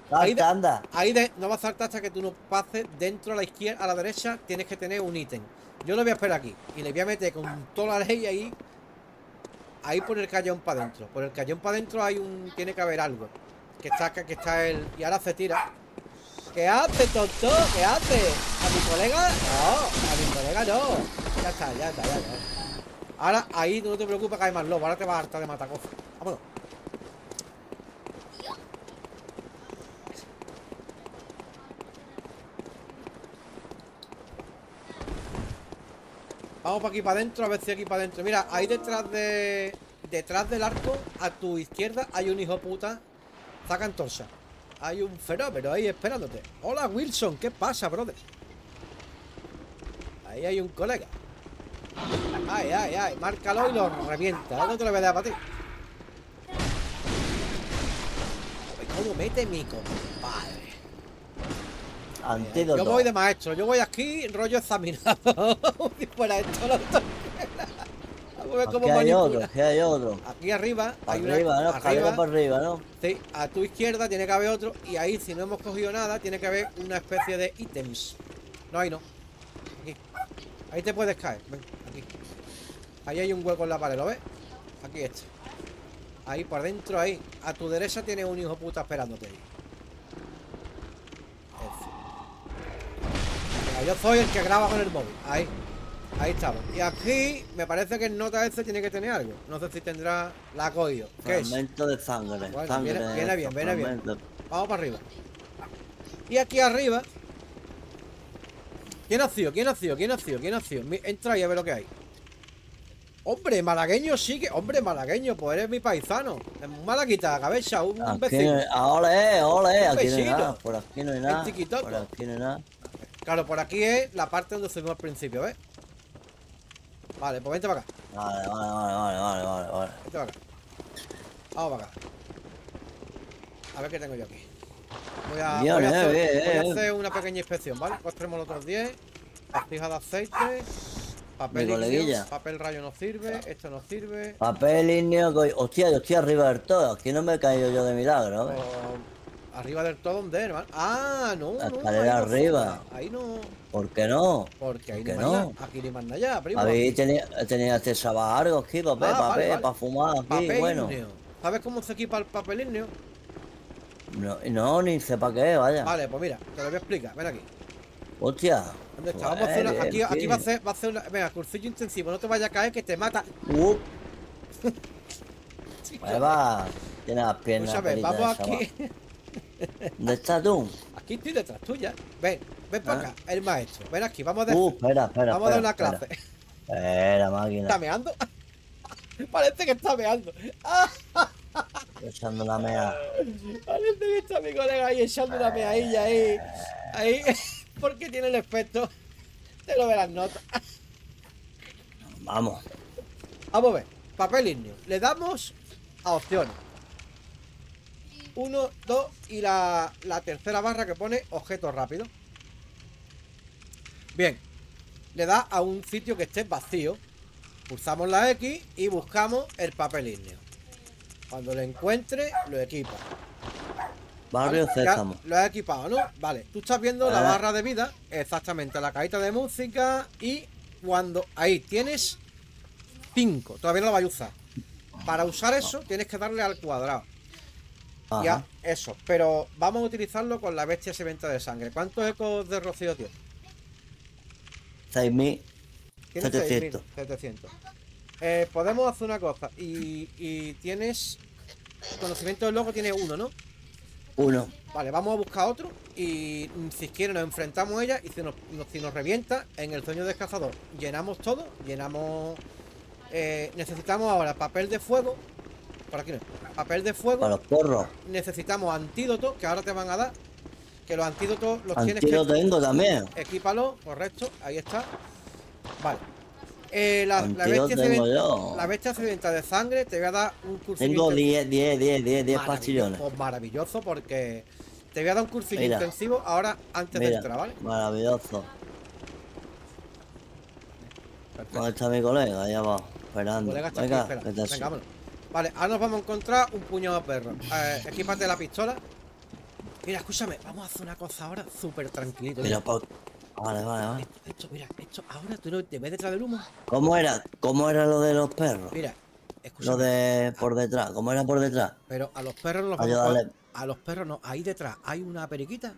Salta, ahí de, anda. Ahí de, no va a saltar hasta que tú no pases dentro a la izquierda, a la derecha, tienes que tener un ítem. Yo lo voy a esperar aquí y le voy a meter con toda la ley ahí. Ahí por el callejón para adentro. Por el callejón para adentro hay un... tiene que haber algo. Que está, que está el... Y ahora se tira. ¿Qué hace, tonto? ¿Qué hace? ¿A mi colega? No, a mi colega no. Ya está, ya está, ya está. Ahora ahí no te preocupes que hay más lobo. Ahora te vas a hartar de matacosas. Vámonos. Vamos para aquí para adentro, a ver si aquí para adentro. Mira, ahí detrás de. Detrás del arco, a tu izquierda, hay un hijo puta. Saca antorcha. Hay un fenómeno ahí esperándote. Hola, Wilson, ¿qué pasa, brother? Ahí hay un colega. Ay, ay, ay, márcalo y lo revienta. No te lo voy a dar para ti. ¿Cómo mete mi compadre? Antídoto. Yo voy de maestro, yo voy aquí, rollo examinado. Si fuera esto, lo toque. Aquí hay otro, aquí hay otro. Aquí arriba, hay arriba, una, ¿no? Arriba, para arriba, ¿no? Sí, a tu izquierda tiene que haber otro. Y ahí, si no hemos cogido nada, tiene que haber una especie de ítems. No, ahí no. Aquí. Ahí te puedes caer. Ven, aquí. Ahí hay un hueco en la pared, ¿lo ves? Aquí este. Ahí, por dentro, ahí. A tu derecha tiene un hijo puta esperándote ahí. Mira, yo soy el que graba con el móvil. Ahí. Ahí estamos. Y aquí me parece que el nota ese tiene que tener algo. No sé si tendrá la cogido. ¿Qué es? Fragmento de sangre. Bueno, sangre viene, viene bien, viene bien. Vamos para arriba. Y aquí arriba. ¿Quién ha sido? ¿Quién ha sido? ¿Quién ha sido? ¿Quién ha sido? Entra y a ver lo que hay. Hombre, malagueño sí que... Hombre, malagueño, pues eres mi paisano. Malaguita, la cabeza, un, un vecino. Ole, ole, aquí no hay nada. Por aquí no hay nada. Por aquí no hay nada. Claro, por aquí es la parte donde subimos al principio, ¿ves? Vale, pues vente para acá. Vale, vale, vale, vale, vale, vale. Vente para acá. Vamos para acá. A ver qué tengo yo aquí. Voy a, Dios, voy a, hacer, eh, voy a eh, hacer una pequeña inspección, ¿vale? Costremos los otros diez. Pastijas de aceite. Papel ignio. Papel rayo no sirve. Esto no sirve. Papel ignio. Hostia, yo estoy arriba del todo. Aquí no me he caído yo de milagro, ¿eh? O... ¿Arriba del todo dónde, hermano? ¡Ah, no! La escalera no, arriba. Ahí no. ¿Por qué no? Porque ahí ¿Por qué no, no? Aquí ni manda ya, primo. Habéis tenido acceso a algo aquí, papel, ah, papel, vale, vale. para fumar aquí, papel bueno. Igneo. ¿Sabes cómo se equipa el papel igneo? No, no, ni sepa qué, vaya. Vale, pues mira, te lo voy a explicar, ven aquí. Hostia. ¿Dónde está? Vamos a hacer una, aquí, aquí va a ser, va a ser una. Venga, cursillo intensivo, no te vayas a caer que te mata. Uh. Ahí va. Tiene las piernas. Escúchame, vamos aquí. ¿Dónde estás tú? Aquí estoy detrás tuya. Ven, ven para acá, el maestro. Ven aquí, vamos a dar. Uh, espera, espera. Vamos a dar una clase. Espera, máquina. ¿Está meando? Parece que está meando. Echando la mea. Parece que está mi colega ahí echando la meailla ahí. Ahí. Porque tiene el efecto de lo de las notas. Vamos. Vamos a ver. Papel ignio. Le damos a opciones. Uno, dos y la, la tercera barra que pone objeto rápido. Bien. Le da a un sitio que esté vacío. Pulsamos la X y buscamos el papel ignio. Cuando lo encuentre, lo equipa. Barrio Sésamo. Lo has equipado, ¿no? Vale. Tú estás viendo eh. la barra de vida. Exactamente. La cajita de música. Y cuando... Ahí tienes cinco. Todavía no la vas a usar. Para usar eso, tienes que darle al cuadrado. Ajá. Ya, eso. Pero vamos a utilizarlo con la bestia sedienta de sangre. ¿Cuántos ecos de rocío tiene? seis mil setecientos. setecientos. Eh, podemos hacer una cosa. Y, y tienes... Conocimiento del logo tiene uno, ¿no? Uno. Vale, vamos a buscar otro. Y si quiere nos enfrentamos a ella. Y si nos, si nos revienta, en el sueño del cazador llenamos todo. Llenamos... Eh, necesitamos ahora papel de fuego. Por aquí no. Papel de fuego. Para los porros. Necesitamos antídotos, que ahora te van a dar. Que los antídotos los Antídoto tienes que... Antídoto tengo también. Equípalo, correcto. Ahí está. Vale. Eh, la, la, bestia sedenta, la bestia sedienta de sangre te voy a dar un cursillo. Tengo diez, diez, diez, diez pastillones. Pues maravilloso, porque te voy a dar un cursillo mira, intensivo ahora antes mira, de entrar, ¿vale? Maravilloso. Perfecto. ¿Dónde está mi colega? Allá va, esperando. Venga, aquí, espera. Venga, vámonos. Vale, ahora nos vamos a encontrar un puñado de perros. Eh, equípate la pistola. Mira, escúchame, vamos a hacer una cosa ahora súper tranquilito. Mira, Pau. Vale, vale, vale. Esto, esto, mira, esto, ahora tú no te ves detrás del humo. ¿Cómo era? ¿Cómo era lo de los perros? Mira, escucha. Lo de por detrás, ¿cómo era por detrás? Pero a los perros no los vamos a poder. A los perros no, ahí detrás hay una periquita.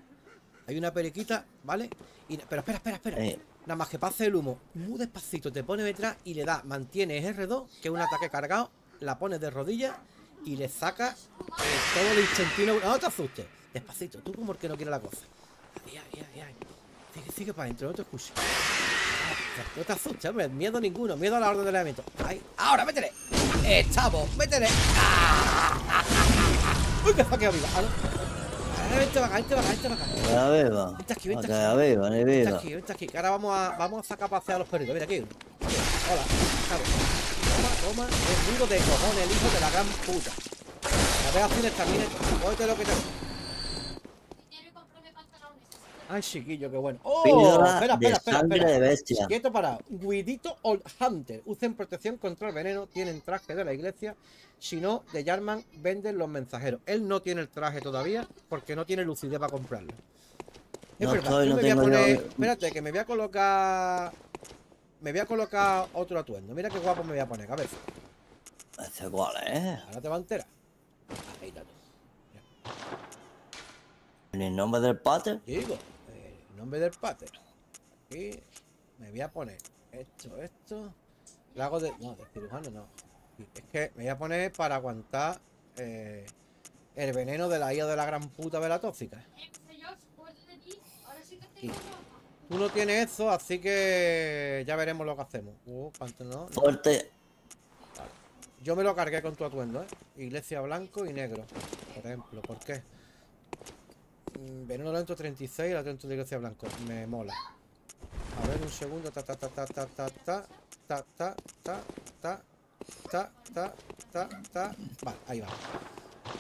Hay una periquita, ¿vale? Y, pero espera, espera, espera. Sí. Nada más que pase el humo, muy despacito te pone detrás y le da, mantienes erre dos, que es un ataque cargado, la pones de rodillas y le saca todo el instantino. No te asustes, despacito, tú como que no quieres la cosa. Ahí, ahí, ahí, ahí. Sigue, sigue para adentro, no te escuches. No te asustes, hombre, miedo ninguno. Miedo a la orden del elemento. Ahí, ahora, métele. Estamos, métele. Uy, que se ha quedado viva. Ah, no. Vente para acá, vente para acá, vente para acá. Vente acá, viva. Vente aquí, vente acá. Viva, ni viva. Vente aquí, vente aquí. Que ahora vamos a, vamos a sacar pasear a los perritos. Mira aquí. Mira. Hola, claro. Toma, toma. Es duro de cojones, el hijo de la gran puta. las reacciones también. Cógete lo que te... Ay, chiquillo, qué bueno. ¡Oh! Píldora espera, espera, de espera, sangre espera. de bestia. Quieto parado. Guidito Old Hunter. Usen protección contra el veneno. Tienen traje de la iglesia. Si no, de Yharnam venden los mensajeros. Él no tiene el traje todavía porque no tiene lucidez para comprarlo. Es no, verdad. Estoy, no me voy a poner... yo... Espérate, que me voy a colocar... Me voy a colocar otro atuendo. Mira qué guapo me voy a poner, cabeza. Este cuál es. Eh. Ahora te va entera. Afeítate. ¿En el nombre del pater? Digo. Nombre del pater. Aquí me voy a poner esto, esto. Lo hago de... No, de cirujano no. Es que me voy a poner para aguantar eh, el veneno de la hija de la gran puta vela tóxica. Aquí. Tú no tienes eso, así que ya veremos lo que hacemos. Uh, no, no. Fuerte. Vale. Yo me lo cargué con tu atuendo, ¿eh? Iglesia blanco y negro, por ejemplo. ¿Por qué? Veneno lento treinta y seis, la atento de iglesia blanco. Me mola. A ver, un segundo. Ta, ta, ta, ta, ta, ta, ta, ta, ta, ta, ta, ta, ta, ta, ta. Vale, ahí va.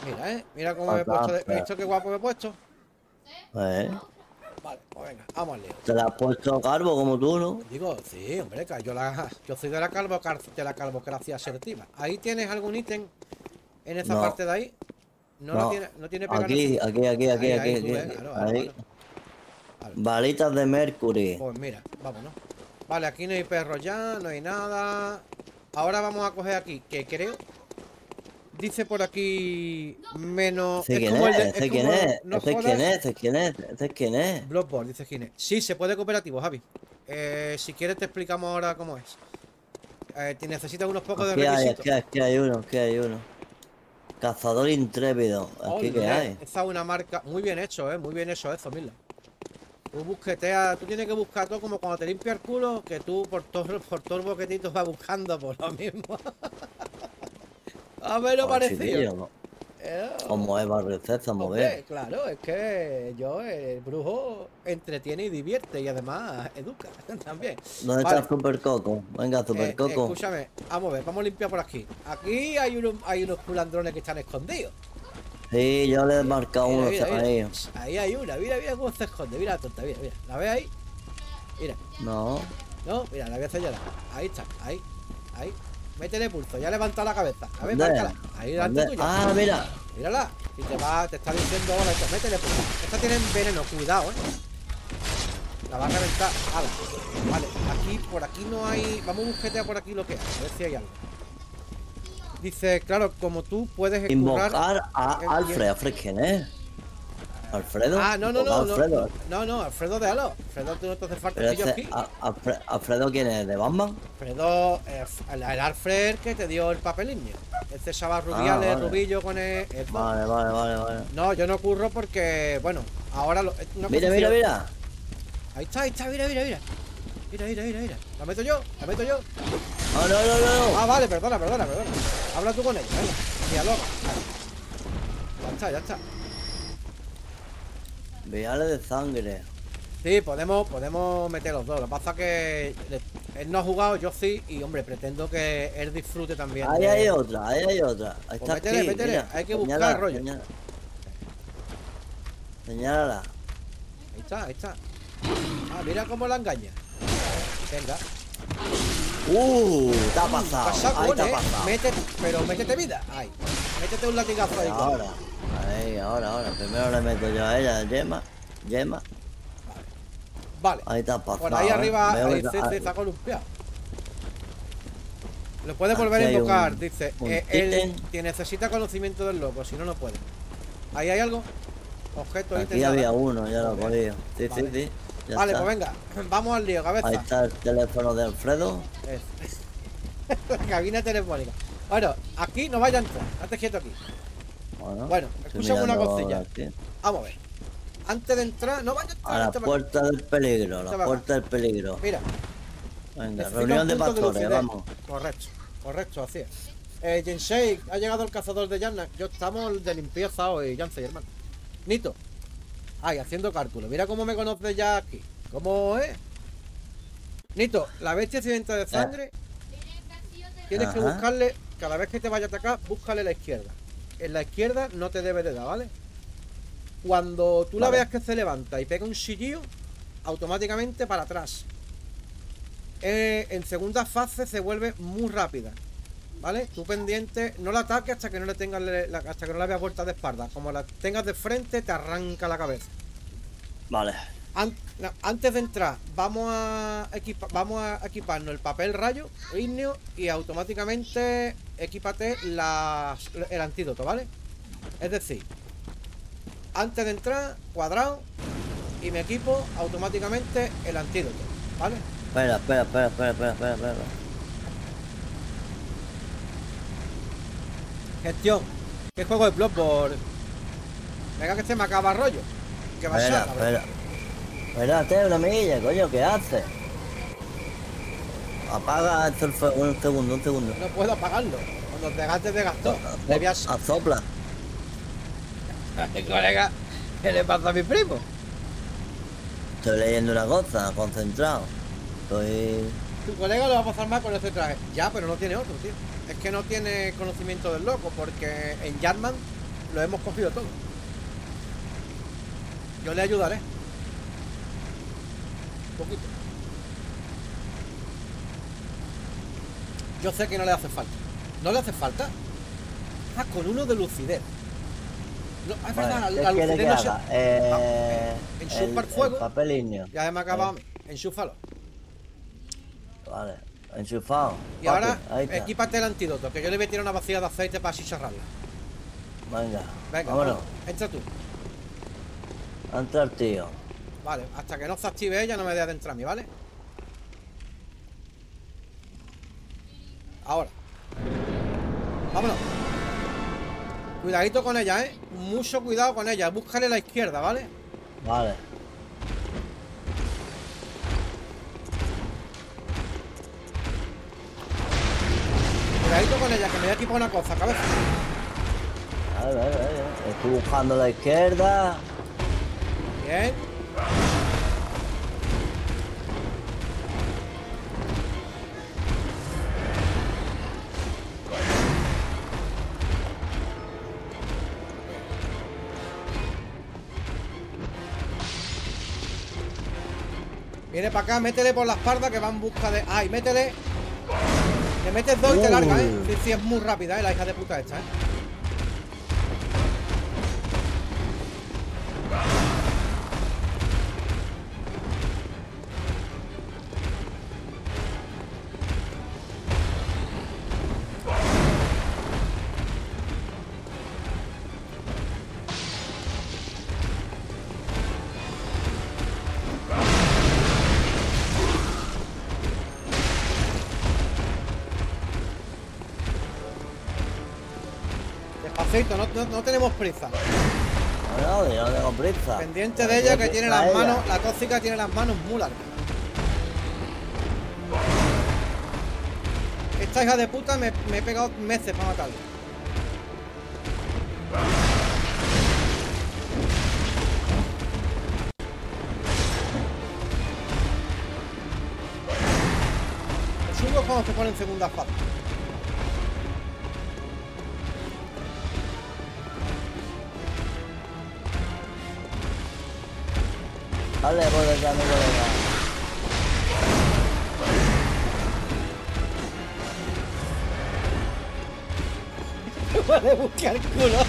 Mira, eh. Mira cómo me he puesto. ¿Has visto qué guapo me he puesto? ¿Eh? Vale, pues venga, vamos al lío. Te la has puesto calvo como tú, ¿no? Digo, sí, hombre, yo, la, yo soy de la, calvo, de la calvocracia asertiva. ¿Ahí tienes algún ítem en esa no. parte de ahí? No, no. Tiene, no tiene pegado. Aquí, aquí, aquí, aquí, ahí, aquí. Ahí, aquí, claro, ahí. Claro. Vale. Balitas de mercury. Pues mira, vámonos. Vale, aquí no hay perro ya, no hay nada. Ahora vamos a coger aquí, que creo... Dice por aquí... Menos... Sé quién es, sé quién es, sé quién es, sé quién es, sé quién es. Bloodborne, dice quién es. Sí, se puede cooperativo, Javi. Eh, si quieres te explicamos ahora cómo es. Eh, te necesitas unos pocos de requisitos. Aquí hay, aquí hay uno, aquí hay uno. Cazador intrépido, aquí que hay. Esta es una marca... Muy bien hecho, eh, muy bien hecho eso, Mila. Tú busquetea, tú tienes que buscar todo como cuando te limpia el culo, que tú por todo por todo el boquetito vas buscando por lo mismo. A ver lo parecido. Como Eva Recesa, mover. Claro, es que yo, el brujo, entretiene y divierte y además educa también. ¿Dónde está el supercoco? Venga, supercoco. Eh, escúchame, vamos a ver, vamos a limpiar por aquí. Aquí hay unos, hay unos culandrones que están escondidos. Sí, yo le he marcado uno ahí. Ahí hay una, mira, mira cómo se esconde, mira la tonta, mira, mira. ¿La ves ahí? Mira. No. No, mira, la voy a señalar. Ahí está, ahí, ahí. Métele pulso, ya levanta la cabeza. A ver, márcala. Ahí la tuya. Ah, mira. Mírala. Y te va, te está diciendo ahora esto. Métele pulso. Esta tiene veneno, cuidado, eh. La va a reventar. Ala. Vale, aquí, por aquí no hay. Vamos a busquetear por aquí lo que hay. A ver si hay algo. Dice, claro, como tú puedes invocar a Alfred, Alfred, ¿quién es? ¿Alfredo? Ah, no, no, no, Alfredo. No, no, Alfredo de Halo. Alfredo, tú no te hace falta que yo aquí. ¿Alfredo quién es? ¿De Batman? Alfredo, eh, el, el Alfred que te dio el papeliño. Este chaval rubiales, ah, vale. rubillo con el... el vale, vale, vale, vale. No, yo no curro porque, bueno, ahora... Lo, no mira, mira, mira. Ahí está, ahí está, mira, mira, mira. Mira, mira, mira, mira. La meto yo, la meto yo. No, no, no, no. Ah, vale, perdona, perdona, perdona. Habla tú con ella, venga. Dialoga. Ya está, ya está. Viales de sangre. Sí, podemos, podemos meter los dos. Lo que pasa es que él no ha jugado, yo sí. Y hombre, pretendo que él disfrute también. Ahí de... hay otra, ahí hay otra. Ahí está, pues métele, aquí, métele. Mira, hay que señala, buscar el rollo. Señala. Señálala. Ahí está, ahí está. Ah, mira cómo la engaña. Venga. Uh, te ha pasado. Pasa, ahí bueno, te ha pasado. Eh. Métete, pero métete vida. Ahí. Métete un latigazo ahí. Ahora. Ahí, ahora, ahora. Primero le meto yo a ella, yema, yema. Vale. Ahí está pasado. Por ahí arriba ahí se, se está columpiado. Lo puedes volver a invocar, un, dice. Un eh, él que necesita conocimiento del loco, si no, no puede. Ahí hay algo. Objeto. Aquí intentada. Había uno, ya lo he cogido. Sí, vale. sí, sí. Ya vale, está. Pues venga. Vamos al lío, cabeza. Ahí está el teléfono de Alfredo. La cabina telefónica. Bueno, aquí no vaya a entrar. Hazte quieto aquí. Bueno, bueno escúchame una cosilla. Vamos a ver. Antes de entrar, no vaya a entrar. A la puerta del peligro, la puerta del peligro. Mira. Venga, reunión de pastores, vamos. Correcto, correcto, así es. Eh, Jensei, ha llegado el cazador de Yharnam. Yo estamos de limpieza hoy, Jensei, hermano. Nito. Ay, haciendo cálculo. Mira cómo me conoce ya aquí. ¿Cómo es? Nito, la bestia accidente de sangre. Tienes que buscarle, cada vez que te vaya a atacar, búscale a la izquierda. en la izquierda no te debes de dar, ¿vale? Cuando tú la veas que se levanta y pega un chillido, automáticamente para atrás. Eh, en segunda fase se vuelve muy rápida, ¿vale? Tú pendiente, no la ataques hasta que no le tengas la, hasta que no la veas vuelta de espalda. Como la tengas de frente, te arranca la cabeza. Vale. An no, antes de entrar, vamos a, vamos a equiparnos el papel rayo, ígneo, y automáticamente equípate las, el antídoto, ¿vale? Es decir, antes de entrar, cuadrado, y me equipo automáticamente el antídoto, ¿vale? Espera, espera, espera, espera, espera, espera, espera. Gestión. ¿Qué juego de Bloodborne? Venga, que este me acaba rollo. Que va a ser. Espera, espérate una milla, coño, ¿qué haces? Apaga esto un segundo, un segundo. No puedo apagarlo. Cuando te gastes de gastón. Debías... A sopla. Colega, ¿qué le pasa a mi primo? Estoy leyendo una cosa, concentrado. Estoy... Tu colega lo va a pasar mal con este traje. Ya, pero no tiene otro, tío. Es que no tiene conocimiento del loco, porque en Yharnam lo hemos cogido todo. Yo le ayudaré. Un poquito. Yo sé que no le hace falta. ¿No le hace falta? Ah, con uno de lucidez. No, es bueno, verdad, la, la lucidez no se... Eh, no, enchufa el, el fuego. El papel ígneo. Ya se me ha acabado. Eh. Enchúfalo. Vale, enchufado. Y papi, ahora, equípate el antídoto, que yo le voy a tirar una vacía de aceite para así cerrarla. Venga, Venga vámonos. Vale, entra tú. Entra el tío. Vale, hasta que no se active ella no me deja de entrar a mí, ¿vale? Ahora. Vámonos. Cuidadito con ella, ¿eh? Mucho cuidado con ella. Búscale la izquierda, ¿vale? Vale. Cuidadito con ella, que me voy a equipar una cosa, cabeza. Vale, vale, vale. Estoy buscando la izquierda. Bien. Viene para acá, métele por la espalda que va en busca de... ¡Ay, métele! Le metes dos y te larga, ¿eh? Sí, sí, es muy rápida, ¿eh? La hija de puta esta, ¿eh? No, no, no tenemos prisa. No, no, yo no tengo prisa. Pendiente de ella, que tiene las manos, la tóxica tiene las manos muy largas. Esta hija de puta me, me he pegado meses para matarla. Los chungos cuando se ponen segunda fase. Dale por acá, amigo, por acá. Me voy a buscar el culo.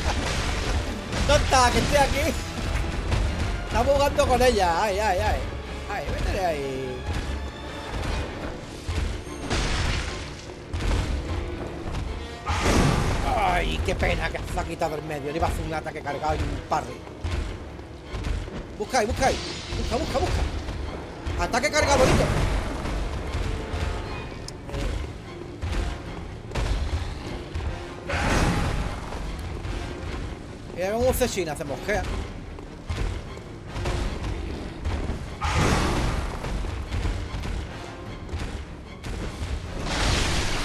Tonta, que estoy aquí. Está jugando con ella. Ay, ay, ay. Ay, métele ahí. Ay, qué pena que se ha quitado el medio. Le iba a hacer un ataque cargado y un parry. Buscáis, buscáis. Busca, busca, busca. Ataque carga bonito. Mira cómo se china, se mosquea.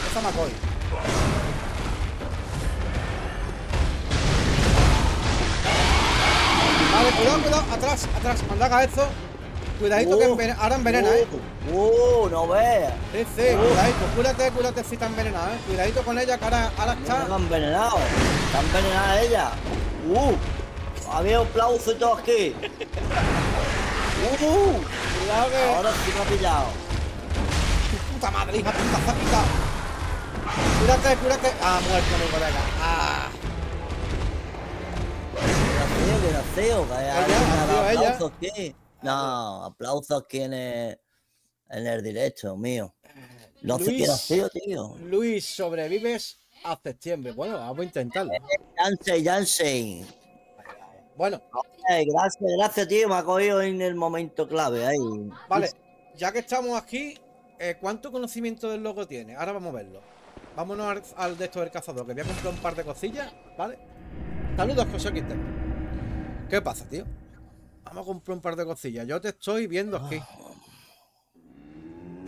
Esa McCoy. Vale, cuidado, cuidado, atrás, atrás, mandaga eso. Cuidadito oh, que envenen... ahora envenena, oh, eh. ¡Uh! ¡No veas! Sí, sí, oh. cuidadito. Cúrate, cúrate si está envenenada, eh. Cuidadito con ella, que ahora, ahora está. No, no envenenado. Está envenenada ella. ¡Uh! Había aplauso y todo aquí. ¡Uh! Cuidado que... ahora sí me ha pillado. ¡Puta madre, hija puta zapita! Cúrate, cúrate. ¡Ah, muerto mi colega! ¡Ah! ¡Qué gracioso! ¡Qué gracioso! ¡Qué gracioso! No, aplausos aquí en el, en el directo mío. No sé qué hacer, tío. Luis, sobrevives a septiembre. Bueno, vamos a intentarlo. Yansei, Yansei. Bueno. Okay, gracias, gracias, tío. Me ha cogido en el momento clave. Ahí. Vale, ya que estamos aquí, eh, ¿cuánto conocimiento del loco tiene? Ahora vamos a verlo. Vámonos al, al de esto del cazador, que voy a comprar un par de cosillas, ¿vale? Saludos, José Quintero. ¿Qué pasa, tío? Vamos a comprar un par de cosillas. Yo te estoy viendo aquí.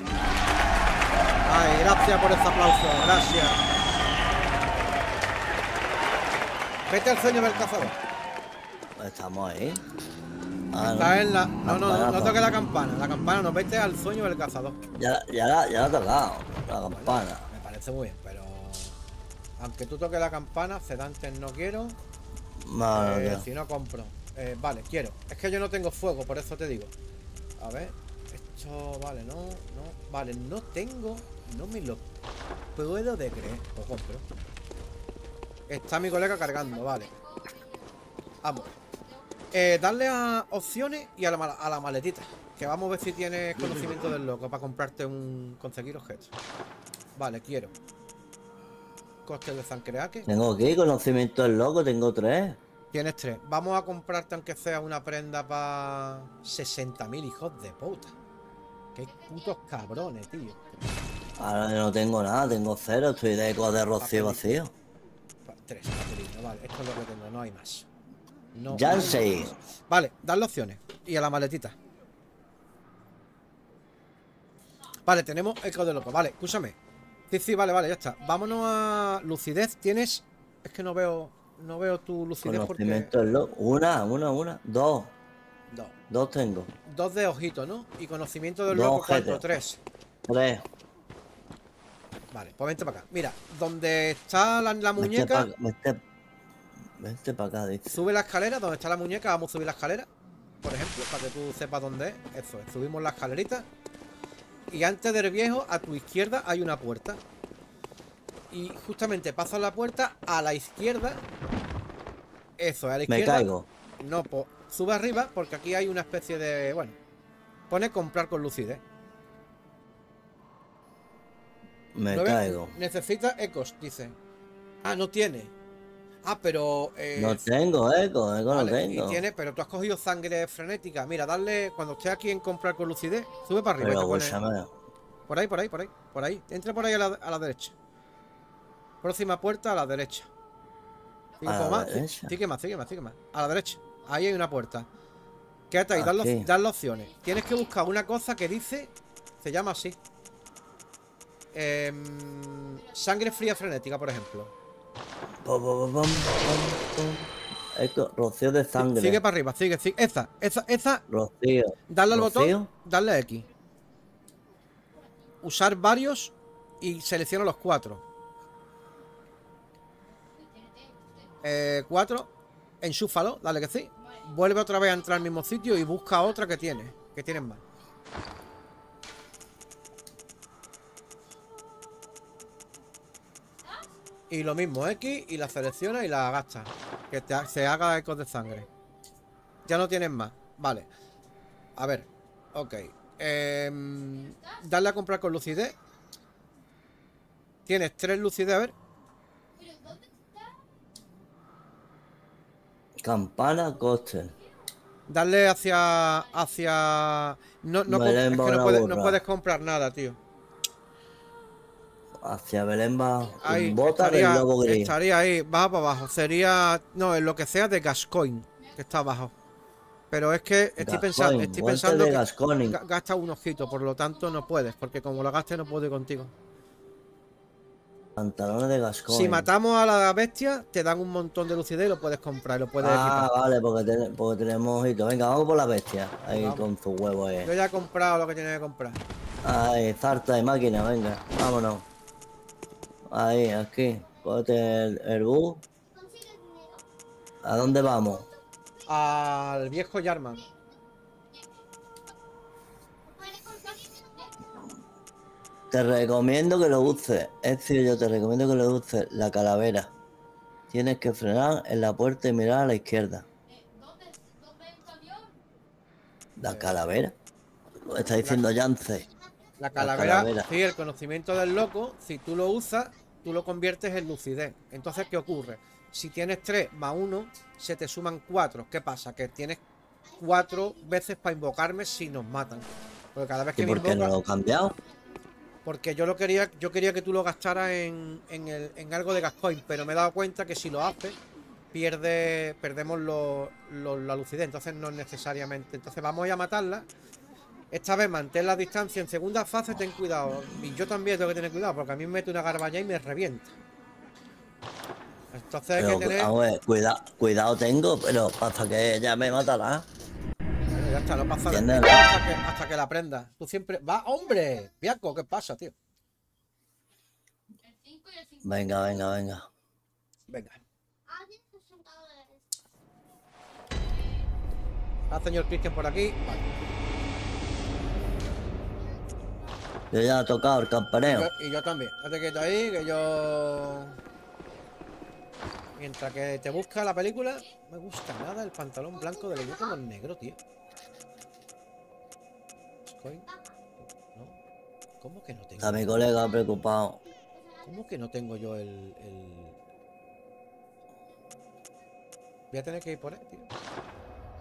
Ay, gracias por ese aplauso. Gracias. Vete al sueño del cazador. Estamos ahí. Ah, Está no, en la... No, no, no, no toques la campana. La campana no, vete al sueño del cazador. Ya, ya, la, ya la he tocado. La campana. Bueno, me parece muy bien, pero... aunque tú toques la campana, sedantes no quiero. No, eh, no. Si no, compro. Eh, vale, quiero. Es que yo no tengo fuego, por eso te digo. A ver, esto... Vale, no, no. Vale, no tengo... No me lo puedo de creer. Lo compro. Está mi colega cargando, vale. Vamos. Eh, darle a opciones y a la, a la maletita. Que vamos a ver si tienes conocimiento del loco para comprarte un... conseguir objetos. Vale, quiero. Coste de zancreaque. Tengo aquí conocimiento del loco, tengo tres. Tienes tres. Vamos a comprarte aunque sea una prenda para sesenta mil hijos de puta. Qué putos cabrones, tío. Ahora yo no tengo nada, tengo cero. Estoy de eco de rocío vacío. Tres, papelito, vale. Esto es lo que tengo, no hay más. No ya sé. Vale, dadle opciones. Y a la maletita. Vale, tenemos eco de loco. Vale, escúchame. Sí, sí, vale, vale, ya está. Vámonos a lucidez. Tienes... Es que no veo... No veo tu lucidez porque... Una, una, una, dos. Dos. Dos tengo. Dos de ojito, ¿no? Y conocimiento del loco, cuatro, tres. Tres. Vale, pues vente para acá. Mira, donde está la, la muñeca... Vente, pa, vente, vente para acá, dice. Sube la escalera, donde está la muñeca, vamos a subir la escalera. Por ejemplo, para que tú sepas dónde es. Eso es, subimos la escalerita. Y antes del viejo, a tu izquierda hay una puerta. Y justamente paso la puerta a la izquierda. Eso, a la izquierda. Me caigo. No, pues sube arriba porque aquí hay una especie de... Bueno, pone comprar con lucidez. Me ¿No caigo. Ves? Necesita ecos, dice. Ah, no tiene. Ah, pero... Eh... No tengo ecos, ecos vale, no tengo. Y tiene, pero tú has cogido sangre frenética. Mira, darle... Cuando esté aquí en comprar con lucidez, sube para arriba. Pero, te pone... Por ahí, por ahí, por ahí. Por ahí. Entra por ahí a la, a la derecha. Próxima puerta a la derecha. Sigue más, sigue más, sigue más, sigue más. A la derecha. Ahí hay una puerta. Quédate ahí, okay. Dan las opciones. Tienes que buscar una cosa que dice... Se llama así. Eh, sangre fría frenética, por ejemplo. Esto, rocío de sangre. Sigue para arriba, sigue, sigue. Esa, esa, esa. Rocío. Dale al rocío. Botón, dale a X. Usar varios y selecciona los cuatro. Eh, cuatro, enchúfalo, dale que sí. Vuelve otra vez a entrar al mismo sitio y busca otra que tiene, que tienen más. Y lo mismo, X, y la selecciona y la gasta. Que te ha, se haga ecos de sangre. Ya no tienen más, vale. A ver, ok. Eh, dale a comprar con lucidez. Tienes tres lucidez, a ver. Campana, coste. Darle hacia... hacia... No, no, es que no, puedes, no puedes comprar nada, tío. Hacia Belén va... Ahí, bota estaría, del lobo gris. Estaría ahí, baja para abajo. Sería... No, en lo que sea de Gascoigne, que está abajo. Pero es que estoy Gascoigne, pensando... Estoy pensando de que Gascoigne. Gasta un ojito, por lo tanto no puedes, porque como lo gastes no puedo ir contigo. Pantalones de Gascoigne. Si matamos a la bestia, te dan un montón de lucidez y lo puedes comprar, lo puedes Ah, equipar. Vale, porque, ten, porque tenemos ojitos. Venga, vamos por la bestia. Ahí vamos. Con su huevo ahí. Yo ya he comprado lo que tenía que comprar. Ahí, zarta de máquina, venga. Vámonos. Ahí, aquí. Cógete el, el bus. ¿A dónde vamos? Al viejo Yharnam. Te recomiendo que lo uses, es decir, yo te recomiendo que lo uses, la calavera. Tienes que frenar en la puerta y mirar a la izquierda. ¿La calavera? Lo está diciendo Yance. La calavera, la calavera. Sí, el conocimiento del loco, si tú lo usas, tú lo conviertes en lucidez. Entonces, ¿qué ocurre? Si tienes tres más uno, se te suman cuatro. ¿Qué pasa? Que tienes cuatro veces para invocarme si nos matan. Porque cada vez que me invocan... ¿Por qué no lo he cambiado? Porque yo lo quería, yo quería que tú lo gastaras en, en, el, en algo de Gascoigne, pero me he dado cuenta que si lo haces, pierde, perdemos lo, lo, la lucidez, entonces no necesariamente. Entonces vamos a ir a matarla. Esta vez mantén la distancia. En segunda fase ten cuidado. Y yo también tengo que tener cuidado, porque a mí me mete una garballa y me revienta. Entonces hay pero, que tener... Ver, cuidado, cuidado tengo, pero hasta que ella me matará. Ya está, no pasa nada hasta que, hasta que la aprendas. Tú siempre... ¡Va, hombre! Bianco, ¿qué pasa, tío? Venga, venga, venga. Venga. Ah, señor Cristian por aquí. Vale. Yo ya he tocado el campaneo. Y yo, y yo también. Date quieto ahí, que yo... Mientras que te busca la película... No me gusta nada el pantalón blanco del loco con negro, tío. No. ¿Cómo que no tengo? Está mi colega preocupado. ¿Cómo que no tengo yo el, el... Voy a tener que ir por él, tío.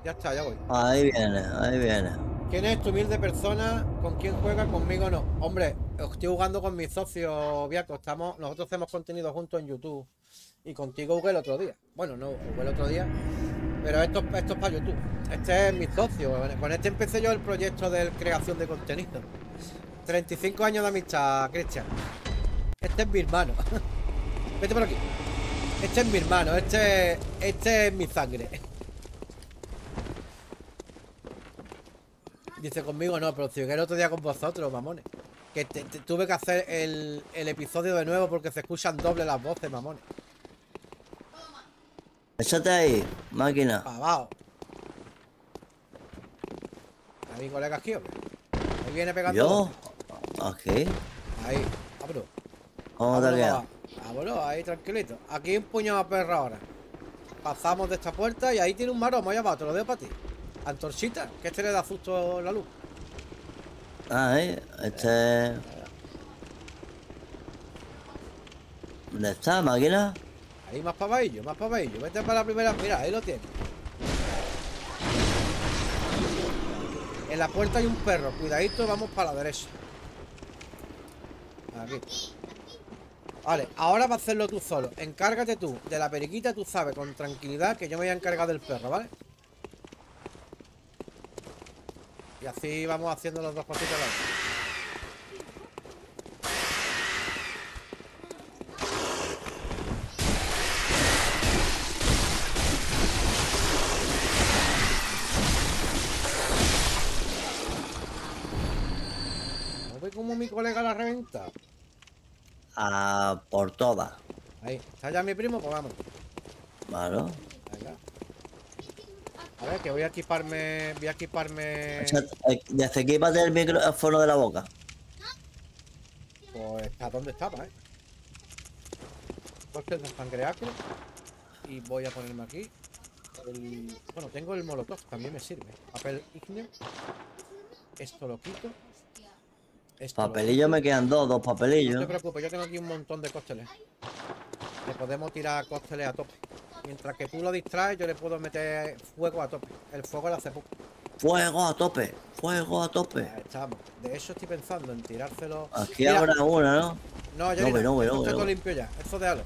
Ya está, ya voy. Ahí viene, ahí viene. ¿Quién es tu humilde persona? ¿Con quién juega? Conmigo no. Hombre, estoy jugando con mis socios, Viaco. Estamos, nosotros hacemos contenido juntos en YouTube. Y contigo jugué el otro día. Bueno, no, jugué el otro día. Pero esto, esto es para YouTube. Este es mi socio. Con este empecé yo el proyecto de creación de contenido. treinta y cinco años de amistad, Cristian. Este es mi hermano. Vete por aquí. Este es mi hermano. Este, este es mi sangre. Dice conmigo no, pero si jugué el otro día con vosotros, mamones. Que te, te, tuve que hacer el, el episodio de nuevo porque se escuchan doble las voces, mamones. Échate ahí, máquina. Pavao. ¿A mi colega aquí, hombre? Ahí viene pegando. ¿Yo? Aquí. Ahí, abro. ¿Cómo te queda? Abro, ahí, tranquilito. Aquí un puñado a perra ahora. Pasamos de esta puerta y ahí tiene un maromo allá abajo, te lo dejo para ti. Antorchita, que este le da susto la luz. Ah, ¿eh? Este... ¿Dónde está, máquina? Ahí más pavaillo, más pavaillo. Vete para la primera. Mira, ahí lo tiene. En la puerta hay un perro. Cuidadito, vamos para la derecha. Aquí. Vale, ahora va a hacerlo tú solo. Encárgate tú de la periquita, tú sabes, con tranquilidad, que yo me voy a encargar del perro, ¿vale? Y así vamos haciendo las dos cositas a la vez. ¿Cómo mi colega la reventa? Ah, por todas. Ahí, ¿está ya mi primo? Pues vamos. Claro. A ver, que voy a equiparme. Voy a equiparme. Desequípate el micrófono de la boca. Pues, ¿a dónde estaba, eh? Corte de sangreaco. Y voy a ponerme aquí. El... Bueno, tengo el molotov, también me sirve. Papel ígneo. Esto lo quito. Esto papelillo me quedan dos, dos papelillos. No te preocupes, yo tengo aquí un montón de cócteles. Le podemos tirar cócteles a tope. Mientras que tú lo distraes, yo le puedo meter fuego a tope. El fuego lo hace poco. Fuego a tope, fuego a tope. Ahí estamos. De eso estoy pensando, en tirárselo. Aquí Mira, habrá una, ¿no? No, yo no, no, no, no, no, no, no. limpio ya. Eso déjalo.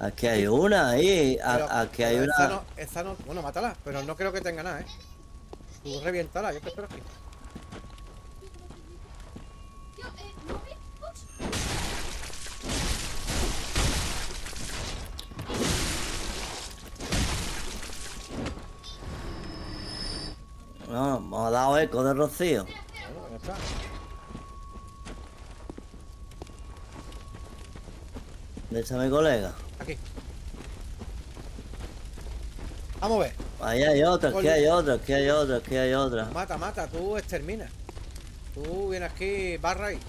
Aquí hay una ahí. A, pero, aquí hay una. Esa no, esa no. Bueno, mátala, pero no creo que tenga nada, ¿eh? Tú reviéntala, yo te espero aquí. los ecos de Rocío. Bueno, ya está. ¿Dónde está mi colega? Aquí. Vamos a ver. Ahí hay otro, aquí hay otro, aquí hay otro, aquí hay otro. Mata, mata, tú exterminas. Tú vienes aquí, barra y... Eh,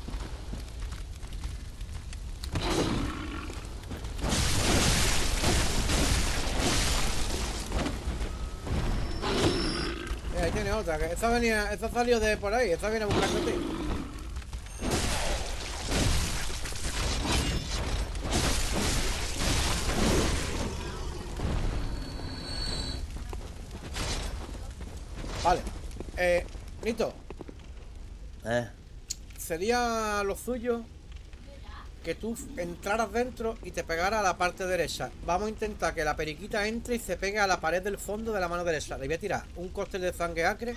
ahí tiene otra, que esta venía, esta salió de por ahí, esta viene a buscar contigo. Vale, eh, Nito. Eh. Sería lo suyo que tú entraras dentro y te pegara a la parte derecha. Vamos a intentar que la periquita entre y se pegue a la pared del fondo de la mano derecha. Le voy a tirar un cóctel de sangre acre.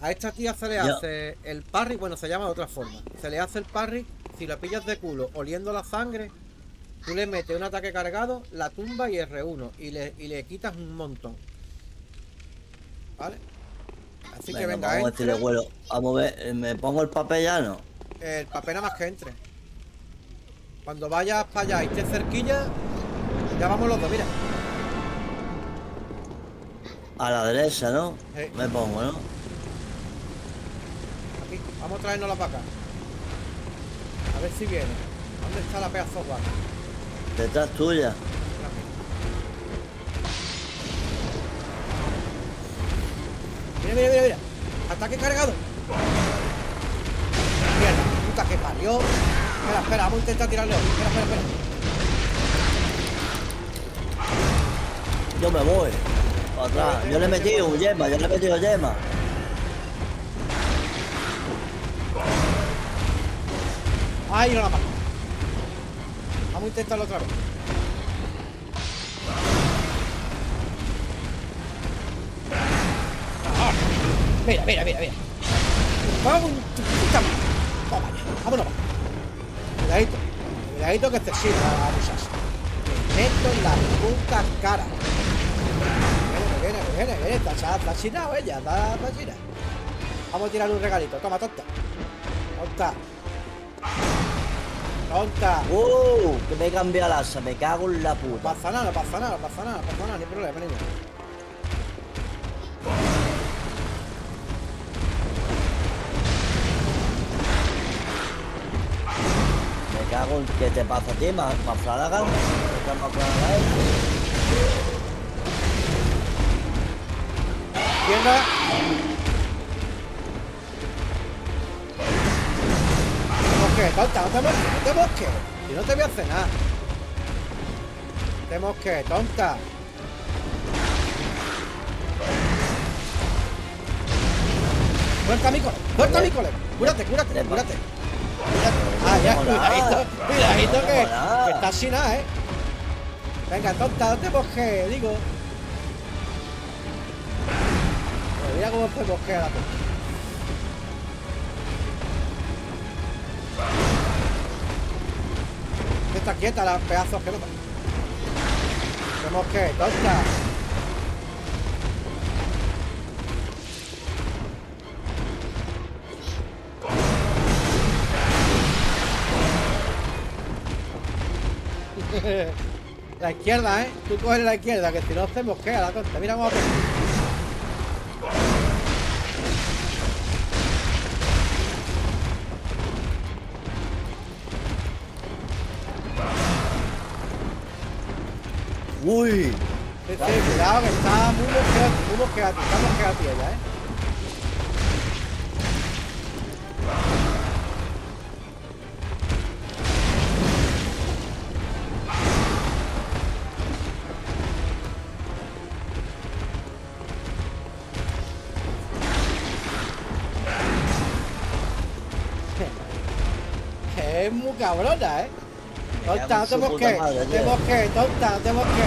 A esta tía se le hace el parry, bueno, se llama de otra forma. Se le hace el parry, si la pillas de culo oliendo la sangre, tú le metes un ataque cargado, la tumba y erre uno. Y le, y le quitas un montón. ¿Vale? Así venga, que venga, vamos entre. A ver, vamos a ver, me pongo el papel ya, ¿no? El papel nada más que entre. Cuando vayas para allá y estés cerquilla, ya vamos los dos, mira. A la derecha, ¿no? Sí. Me pongo, ¿no? Aquí, vamos a traernos la vaca. A ver si viene. ¿Dónde está la pedazo vaca? Detrás tuya. Mira, mira, mira, mira. Ataque cargado. Mierda, puta que parió. Espera, espera, vamos a intentar tirarle otro. Espera, espera, espera. Yo me voy. Para atrás. Yo le he metido un yema, yo le he metido yema. Ay, no la mato. Vamos a intentarlo otra vez. Ah, mira, mira, mira, mira. Vamos, puta. Toma ya, vámonos. Cuidadito, cuidadito que te sirva a abusarse. Me meto en la puta cara. Viene, viene, viene, viene. Está chinado ella, está chinado. Vamos a tirar un regalito. Toma, tonta. Tonta. Tonta. Uh, que me he cambiado la asa, me cago en la puta. Pasa nada, pasa nada, pasa nada, pasa nada, ni problema, niño. ¿Qué te pasa a ti? ¿Más flálaga? ¿Más flálaga es? Izquierda. No te mosques, tonta, no te mosques, no te mosques. Si no te voy a hacer nada. No te mosques, tonta. Suelta a mi colega, suelta a mi colega. Cúrate, cúrate, cúrate. Ah, ya, cuidadito, cuidadito que, que está sin nada, eh. Venga, tonta, ¿dónde mosqué? Digo. Pero mira cómo te mosquea la tonta. Está quieta la pedazo que no. Te mosqué, tonta. La izquierda, eh. Tú coges la izquierda, que si no se mosquea la tonta. Mira cómo. Uy. Sí, sí, cuidado que está muy mosqueado, muy mosqueado, está mosqueado ella, eh. Es muy cabrona, eh. Tonta, no te mosques, no te mosques, tonta, no te mosques.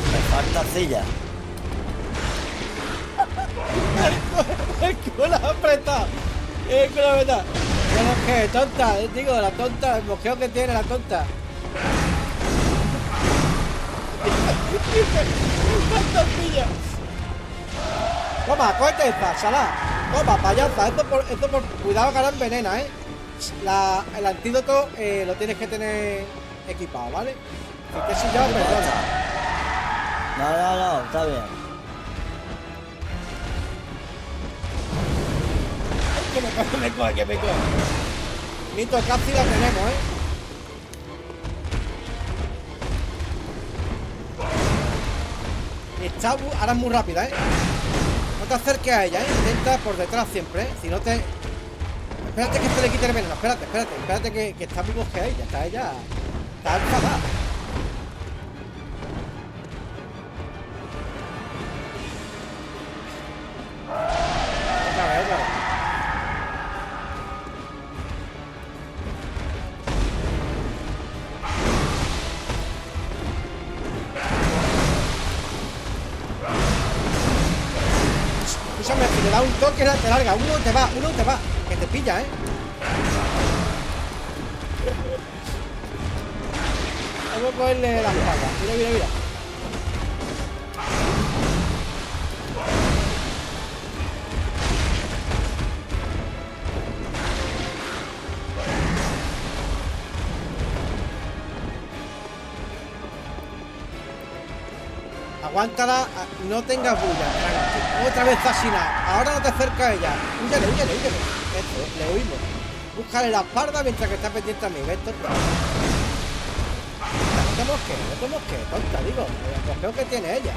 Me falta silla. El culo apretado. El culo apretado. No te mosques, tonta, digo, la tonta, el mosqueo que tiene la tonta. son tuyos. Toma, cógete esta, Salá. Toma, payasa. Esto por, esto por cuidado que ahora envenena, ¿eh? La, el antídoto eh, lo tienes que tener equipado, ¿vale? Que si yo, perdona. No, no, no, está bien. Que me coge, me coge, que me coge. Nito cápsula tenemos, ¿eh? Está, ahora es muy rápida, ¿eh? No te acerques a ella, ¿eh? Intenta por detrás siempre, ¿eh? Si no te... Espérate que se le quite el veneno. Espérate, espérate. Espérate que, que está muy coge a ella. Está ella... Está enfadada. Otra vez, otra vez. Un toque te larga, uno te va, uno te va, que te pilla, eh. Vamos a cogerle la espalda, mira, mira, mira. Aguántala, no tengas bulla. Otra vez fascinada. Ahora no te acercas a ella. Húyale, húyale, húyale. Esto, le huimos. Búscale la espalda mientras que está pendiente a mí. ¿Ves, tonta? No te mosques, no te mosques, tonta, digo. El cogeo que tiene ella.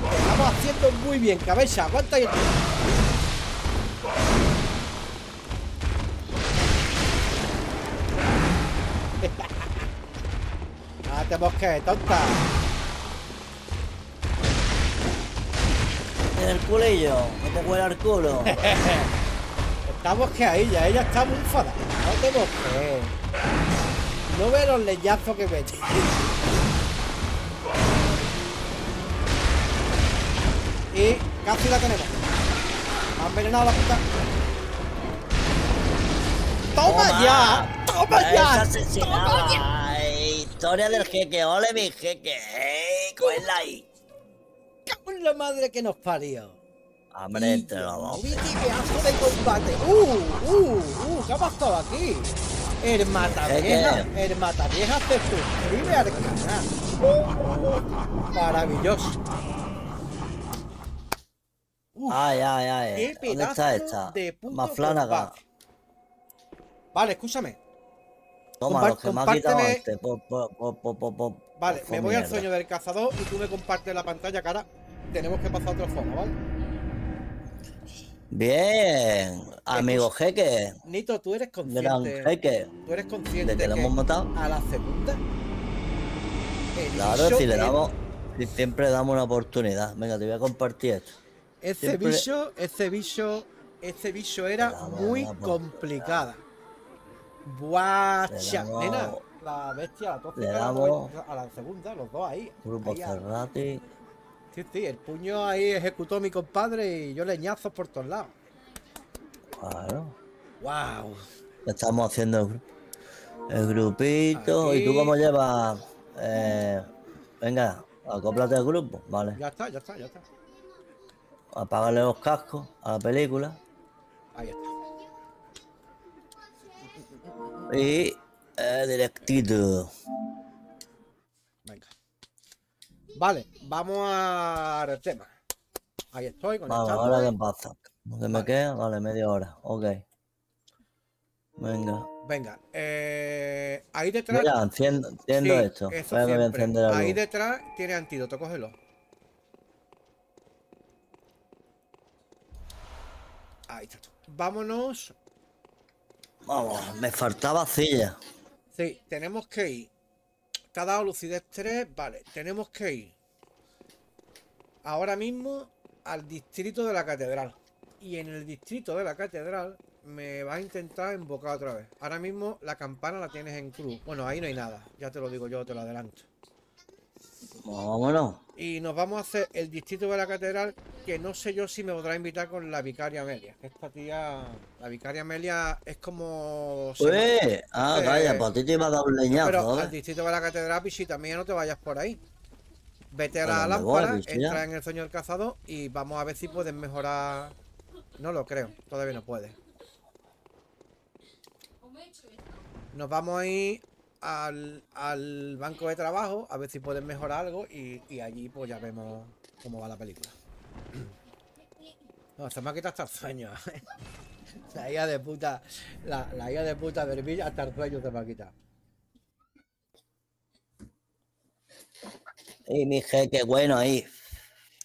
Lo estamos haciendo muy bien, cabeza. Aguanta y... Te mosqué, tonta. En el culillo, que te huele el culo. Está mosqueadilla, ella está muy enfadada. No te mosqué. No ve los leñazos que me echa. Y casi la tenemos. Me han envenenado la puta. ¡Toma, Toma ya! ¡Toma ya! ¡Toma ya! Historia del jeque, ole mi jeque, ey, cógela ahí. ¡Cabrón la madre que nos parió! Hombre, te lo vamos. ¡Qué pedazo de combate! ¡Uh, uh, uh! ¿Qué ha pasado aquí? El matavieja, el matavieja se suscribe al canal. Maravilloso. Uf, ay, ay, ay. ¿Qué ¿Dónde está esta? Más flanaga. Vale, escúchame. Toma, los que me ha quitado este. Po, po, po, po, po, po. Vale, me voy al sueño del cazador y tú me compartes la pantalla, cara. Tenemos que pasar a otro fondo, ¿vale? Bien, amigo jeque. Nito, tú eres consciente. Gran jeque. Tú eres consciente de que lo hemos matado. A la segunda. Claro, si le damos. Si siempre damos una oportunidad. Venga, te voy a compartir esto. Ese siempre... bicho, ese bicho, ese bicho era muy complicada. Guacha, nena, la bestia, la tóxica, damos, la, a la segunda, los dos ahí. Grupo ahí, Cerrati. Sí, sí, el puño ahí ejecutó mi compadre y yo leñazos por todos lados. Claro. Wow. Estamos haciendo el, el grupito. Aquí. ¿Y tú cómo llevas? Eh, venga, acóplate al grupo, vale. Ya está, ya está, ya está. Apágale los cascos a la película. Ahí está. Y eh, directito. Venga. Vale, vamos al tema. Ahí estoy con vale, el chat. Ahora qué pasa. ¿Dónde vale. me queda? Vale, media hora. Ok. Venga. Venga. Eh, ahí detrás. Mira, enciendo, enciendo sí, esto. Eso voy a encender ahí luz. Detrás tiene antídoto, cógelo. Ahí está. Vámonos. Vamos, me faltaba silla. Sí, tenemos que ir. Te ha dado lucidez tres, vale. Tenemos que ir ahora mismo al distrito de la catedral. Y en el distrito de la catedral me va a intentar invocar otra vez. Ahora mismo la campana la tienes en cruz. Bueno, ahí no hay nada. Ya te lo digo yo, te lo adelanto. Vámonos. Y nos vamos a hacer el distrito de la catedral, que no sé yo si me podrá invitar con la vicaria Amelia. Esta tía, la vicaria Amelia es como... Pues, si no, ah, eh, vaya, para ti te iba a dar un leñazo. Pero eh. al distrito de la catedral, Pichita mía, no te vayas por ahí. Vete a la lámpara, entra en el sueño del cazador y vamos a ver si pueden mejorar... No lo creo, todavía no puede. Nos vamos a ir al, al banco de trabajo a ver si pueden mejorar algo y, y allí pues ya vemos cómo va la película. No, se me ha quitado hasta el sueño. La hija de puta, la, la hija de puta de Hermilla, hasta el sueño se me ha quitado. Y mi jeque, bueno ahí.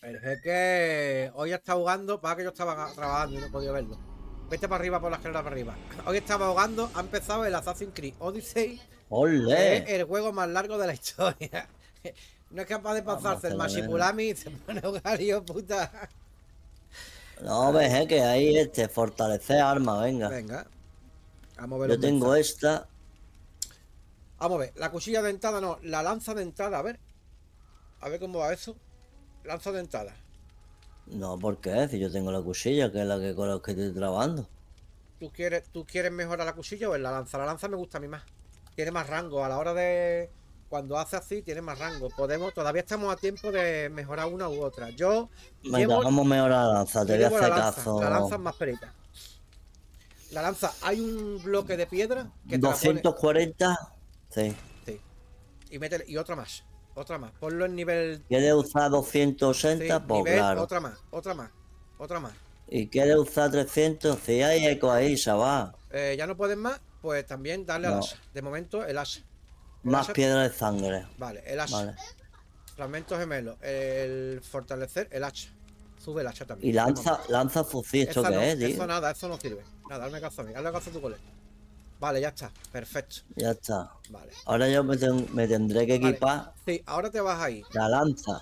El jeque hoy está ahogando, para que yo estaba trabajando y no he podido verlo. Vete para arriba, por la escalera para arriba. Hoy estaba ahogando, ha empezado el Assassin's Creed Odyssey. ¡Olé! Es el juego más largo de la historia. No es capaz de pasarse el Mashipulami y se pone a ahogar, yo puta. No, ve jeque, ahí este, fortalecer armas, venga. Venga. Vamos a ver. Yo tengo mensajes. Esta. Vamos a ver, la cuchilla dentada no, la lanza dentada, a ver. A ver cómo va eso. Lanza dentada. No, ¿por qué? Si yo tengo la cuchilla, que es la que con la que estoy trabajando. ¿Tú quieres, ¿Tú quieres mejorar la cuchilla o en la lanza? La lanza me gusta a mí más. Tiene más rango. A la hora de... Cuando hace así, tiene más rango. Podemos... Todavía estamos a tiempo de mejorar una u otra. Yo... Venga, llevo... vamos a mejorar la lanza. Te voy a hacer caso. La lanza es más perita. La lanza... Hay un bloque de piedra que doscientos cuarenta... Pone... Sí. Sí. Y, métele... y otra más. Otra más, ponlo en nivel... ¿Quiere usar doscientos ochenta? Sí, pues nivel, claro. Otra más, otra más, otra más. ¿Y quiere usar trescientos? Si hay eco ahí, se va. Eh, ya no pueden más, pues también darle no. al asa. De momento, el asa. El más asa... piedra de sangre. Vale, el asa. Vale. Fragmentos gemelos, el fortalecer, el hacha. Sube el hacha también. Y lanza, lanza fusil, ¿esto qué no, es, tío? Eso nada, eso no sirve. Nada, hazme caso a mí, hazle caso a tu colega. Vale, ya está, perfecto. Ya está. Vale. Ahora yo me, ten, me tendré que equipar. Vale. Sí, ahora te vas ahí. La lanza.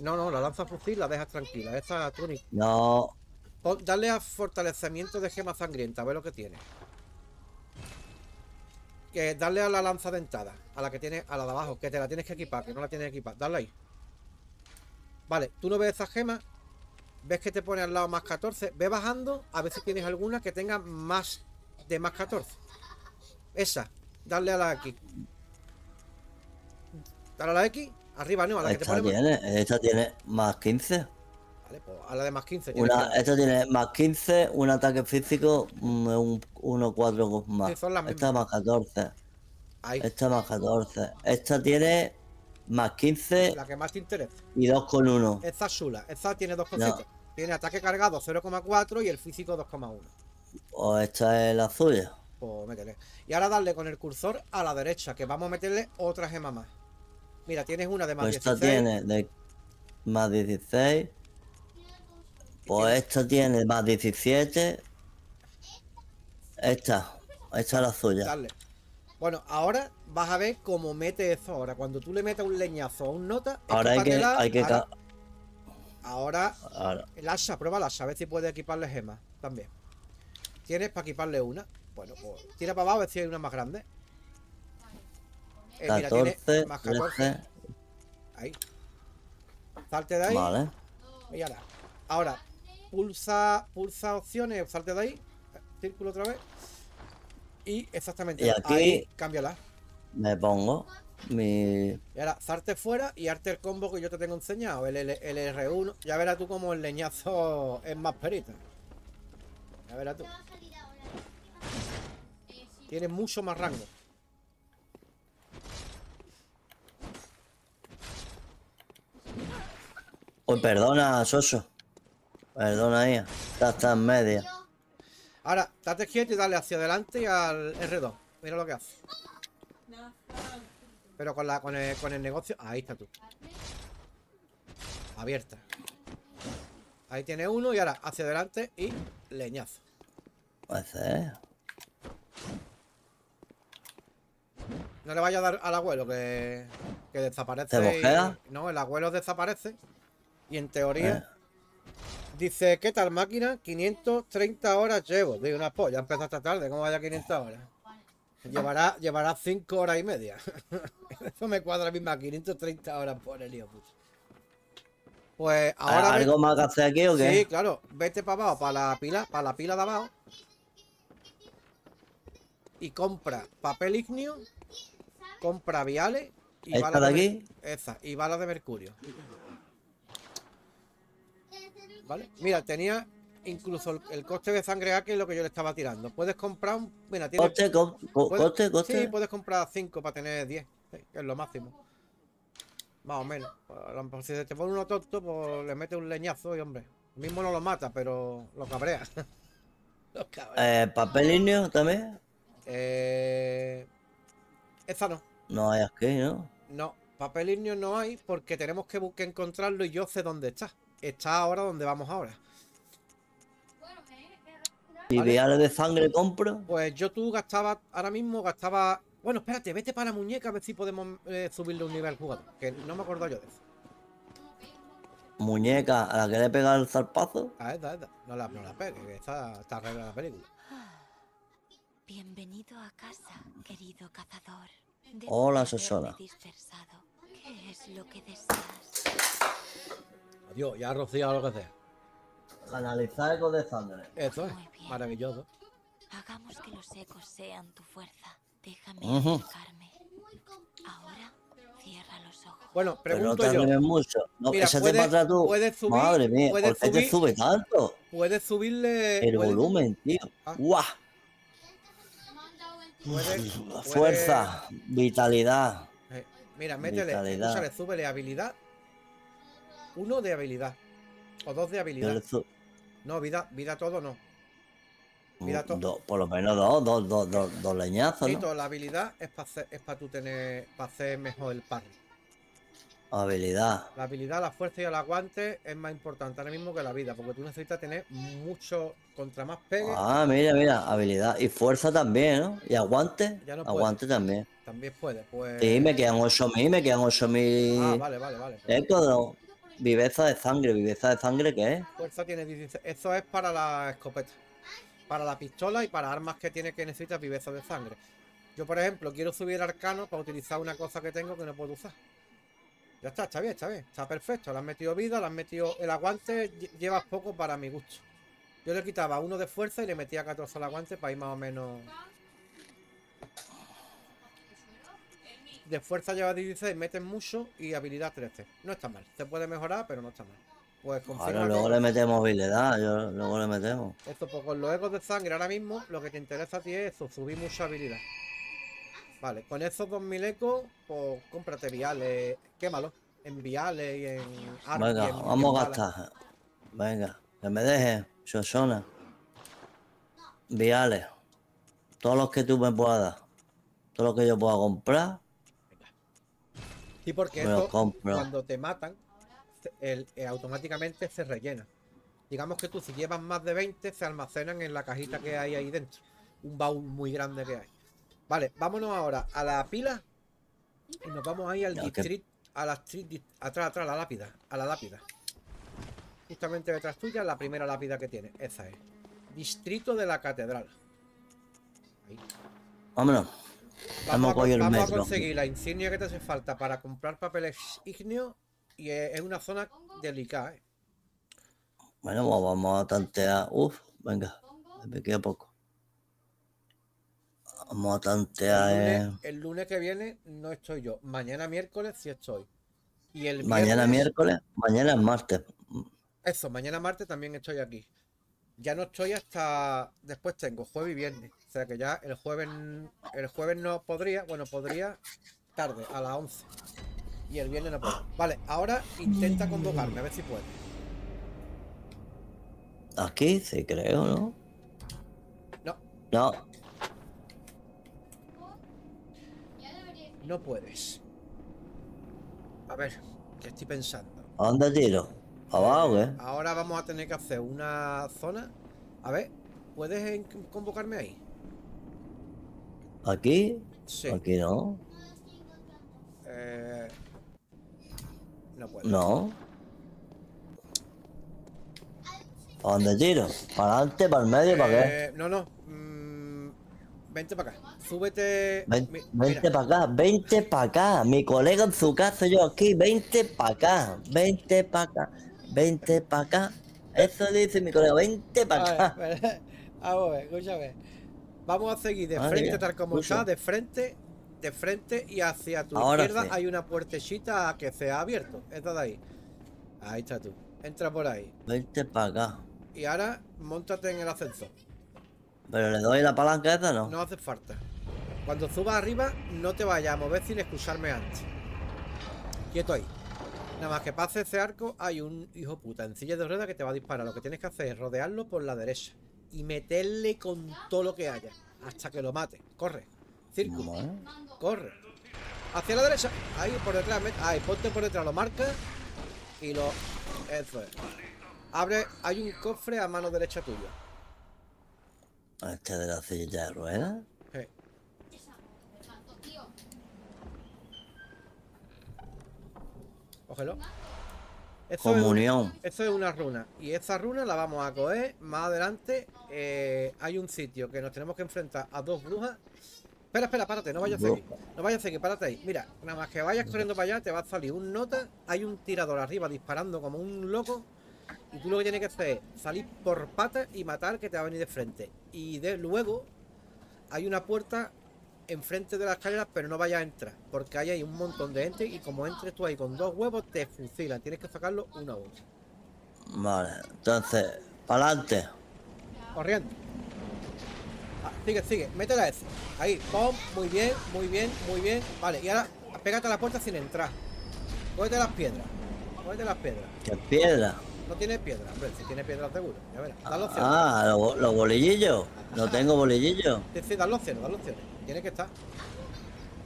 No, no, la lanza fusil la dejas tranquila. Esta túnica. No. Pon, dale a fortalecimiento de gema sangrienta, a ver lo que tiene. Que dale a la lanza dentada, a la que tiene, a la de abajo, que te la tienes que equipar, que no la tienes que equipar. Dale ahí. Vale, tú no ves esa gema. Ves que te pone al lado más catorce. Ve bajando, a ver si tienes alguna que tenga más de más catorce. Esa, darle a la X. Dale a la X, arriba, no, a la esta que te pone tiene, más... Esta tiene más quince. Vale, pues a la de más quince. Una, esta tiene más quince, un ataque físico, uno cuatro más. Sí, esta más catorce. Ahí. Esta más catorce. Esta tiene más quince. La que más te interesa. Y dos con uno. Esta chula, esta tiene dos con no. Tiene ataque cargado cero coma cuatro y el físico dos coma uno. O esta es la suya. Pues métele. Y ahora darle con el cursor a la derecha, que vamos a meterle otra gema más. Mira, tienes una de más pues dieciséis. Esta tiene de más dieciséis. Pues ¿tienes? Esta tiene más diecisiete. Esta. Esta es la suya. Dale. Bueno, ahora vas a ver cómo mete eso ahora. Cuando tú le metas un leñazo a un nota... Ahora hay que... Hay que ahora, ahora, ahora... El asa, prueba el asa. A ver si puede equiparle gemas también. Tienes para equiparle una. Bueno, pues tira para abajo a ver si hay una más grande. Eh, mira, catorce, tiene más catorce. Ahí. Salte de ahí. Vale. Y ahora. Ahora, pulsa, pulsa opciones, salte de ahí. Círculo otra vez. Y exactamente. Y aquí ahí, cámbiala. Me pongo mi... Y ahora, salte fuera y harte el combo que yo te tengo enseñado. El, el, el R uno. Ya verás tú como el leñazo es más perito. Ya verás tú. Tiene mucho más rango. Uy, perdona, Soso. Perdona, ella. Está, está en media. Ahora, date quieto y dale hacia adelante y al R dos. Mira lo que hace. Pero con, la, con, el, con el negocio... Ahí está tú. Abierta. Ahí tiene uno y ahora hacia adelante y leñazo. Puede ser. No le vaya a dar al abuelo que, que desaparece. ¿Te bosquea? Y, no, el abuelo desaparece. Y en teoría eh. dice, ¿qué tal máquina? quinientas treinta horas llevo. Digo, una polla, empezó esta tarde, ¿cómo vaya quinientas horas? Llevará, llevará cinco horas y media. Eso me cuadra bien más, quinientas treinta horas por el lío. Pues ahora... ¿Algo ven... más que hacer aquí o qué? Sí, claro. Vete para abajo, para la pila, para la pila de abajo. Y compra papel ignio, compra viales... Y ¿esta de aquí? De... Esa, y balas de mercurio. ¿Vale? Mira, tenía... Incluso el, el coste de sangre A, que es lo que yo le estaba tirando. Puedes comprar un... Mira, tiene... Coste, co co puedes... coste, coste. Sí, puedes comprar cinco para tener diez. Que es lo máximo. Más o menos. Por si te pone uno tonto, pues le mete un leñazo y, hombre. El mismo no lo mata, pero lo cabrea. Lo cabrea. Eh, ¿Papel ignio también? Eh... Esta no. No hay aquí, ¿no? No. Papel ignio no hay porque tenemos que buscar encontrarlo y yo sé dónde está. Está ahora donde vamos ahora. ¿Y vale. Viales de sangre compro? Pues yo tú gastaba, ahora mismo gastaba... Bueno, espérate, vete para la muñeca a ver si podemos eh, subirle un nivel al jugador, que no me acuerdo yo de eso. ¿Muñeca? ¿A la que le pega el zarpazo? Ah, esta, esta. No la, no la pegue, que está, está arreglada la película. Bienvenido a casa, querido cazador. Debes hola, Sosona. ¿Qué es lo que deseas? Adiós, ya rocía lo que sea. Canalizar ecos de sangre. Eso es, maravilloso. Hagamos que los ecos sean tu fuerza. Déjame acercarme. Ahora cierra los ojos. Bueno, pregunto pero no te yo. Mucho. No, mira, que puedes, te tú. Puedes subir. Madre mía, puedes ¿por qué subir, te sube tanto? Puedes subirle el puedes... volumen, tío. Ah. ¡Guau! Puedes, fuerza, puedes... vitalidad. Eh, mira, métele, vitalidad. Escúchale, súbele habilidad. Uno de habilidad. O dos de habilidad. No, vida, vida todo no. Vida todo. Do, por lo menos dos, dos, dos, dos, dos leñazos. ¿No? La habilidad es para pa tú tener, para hacer mejor el parry. Habilidad. La habilidad, la fuerza y el aguante es más importante ahora mismo que la vida, porque tú necesitas tener mucho contra más pegue. Ah, mira, mira, habilidad y fuerza también, ¿no? Y aguante. Ya no aguante también. También puede, pues. Sí, me quedan ocho mil, me quedan ocho mil. Ah, vale, vale, vale. Esto, viveza de sangre, viveza de sangre, ¿qué es? Fuerza tiene dieciséis. Eso es para la escopeta, para la pistola y para armas que tiene que necesitas viveza de sangre. Yo, por ejemplo, quiero subir arcano para utilizar una cosa que tengo que no puedo usar. Ya está, está bien, está bien, está perfecto. Le has metido vida, le has metido... El aguante llevas poco para mi gusto. Yo le quitaba uno de fuerza y le metía catorce al aguante para ir más o menos... De fuerza lleva dieciséis, meten mucho y habilidad trece. No está mal, se puede mejorar, pero no está mal. Pues ahora luego le metemos habilidad, yo, luego le metemos. Esto pues con los ecos de sangre ahora mismo lo que te interesa a ti es eso, subir mucha habilidad. Vale, con esos dos mil ecos, pues cómprate viales, quémalos, en viales y en armas. Venga, en, vamos a gastar. Venga, que me dejes, Sosona. Viales, todos los que tú me puedas dar, todos los que yo pueda comprar. Y sí, porque esto, cuando te matan, el, el, automáticamente se rellena. Digamos que tú, si llevas más de veinte, se almacenan en la cajita que hay ahí dentro. Un baúl muy grande que hay. Vale, vámonos ahora a la pila. Y nos vamos ahí al no, distrito, que... a la street, atrás, atrás, a la lápida. A la lápida. Justamente detrás tuya, la primera lápida que tiene. Esa es. Distrito de la Catedral. Ahí. Vámonos. Vamos, vamos, a, el vamos metro. a conseguir la insignia que te hace falta para comprar papeles ignios y es una zona delicada, ¿eh? Bueno, vamos a tantear. Uf, venga, me queda poco. Vamos a tantear. El lunes, eh... el lunes que viene no estoy yo. Mañana miércoles sí estoy. Y el mañana miércoles, mañana es martes. Eso, mañana martes también estoy aquí. Ya no estoy hasta... Después tengo jueves y viernes. O sea que ya el jueves... El jueves no podría... Bueno, podría tarde, a las once. Y el viernes no puedo. Vale, ahora intenta convocarme, a ver si puede. Aquí sí creo, ¿no? No. No. No puedes. A ver, ¿qué estoy pensando? ¿A dónde tiro? Abajo, ¿eh? Ahora vamos a tener que hacer una zona. A ver, ¿puedes convocarme ahí? ¿Aquí? Sí. ¿Aquí no? Eh... No puedo. ¿No? ¿A dónde tiro? ¿Para adelante, para el medio, eh, para qué? No, no. Mm... Vente para acá, súbete. Ven, mi, vente para acá, vente para acá. Mi colega en su casa, yo aquí. Vente para acá, vente para acá, vente para acá. Eso dice mi colega, vente para acá. A ver, a ver, a ver, escúchame. Vamos a seguir de Madre frente, ya. tal como Escucho. está, de frente, de frente y hacia tu Ahora izquierda sí. hay una puertecita que se ha abierto. Esta de ahí. Ahí está tú. Entra por ahí. Vente para acá. Y ahora, móntate en el ascensor. ¿Pero le doy la palanca esta o no? No hace falta. Cuando subas arriba, no te vayas a mover sin escucharme antes. Quieto ahí. Nada más que pase ese arco, hay un hijo puta en silla de ruedas que te va a disparar. Lo que tienes que hacer es rodearlo por la derecha. Y meterle con todo lo que haya. Hasta que lo mate. Corre. Círculo. Corre. Hacia la derecha. Ahí, por detrás. Ahí, ponte por detrás. Lo marca. Y lo... Eso es. Abre... Hay un cofre a mano derecha tuya. ¿Este de la silla de ruedas? Sí. Cógelo. Eso Comunión. Es, eso es una runa. Y esa runa la vamos a coger más adelante. Eh, hay un sitio que nos tenemos que enfrentar a dos brujas. Espera, espera, párate, no vayas a seguir. No vayas a seguir, párate ahí. Mira, nada más que vayas corriendo para allá, te va a salir un nota. Hay un tirador arriba disparando como un loco. Y tú lo que tienes que hacer es salir por patas y matar que te va a venir de frente. Y de luego hay una puerta enfrente de las escaleras, pero no vayas a entrar, porque ahí hay un montón de gente y como entres tú ahí con dos huevos te fusilan. Tienes que sacarlo uno a uno. Vale, entonces, para adelante. Corriendo. Ah, sigue, sigue, métela ese. Ahí, pom, muy bien, muy bien, muy bien. Vale, y ahora pégate a la puerta sin entrar. Cógete las piedras. Cógete las piedras. ¿Qué piedra? No tiene piedra, hombre, si tiene piedra seguro. Ya verás, da los opciones. Ah, los lo bolillillos. No tengo bolillillos. Sí, sí, da los opciones, da los opciones. Tiene que estar.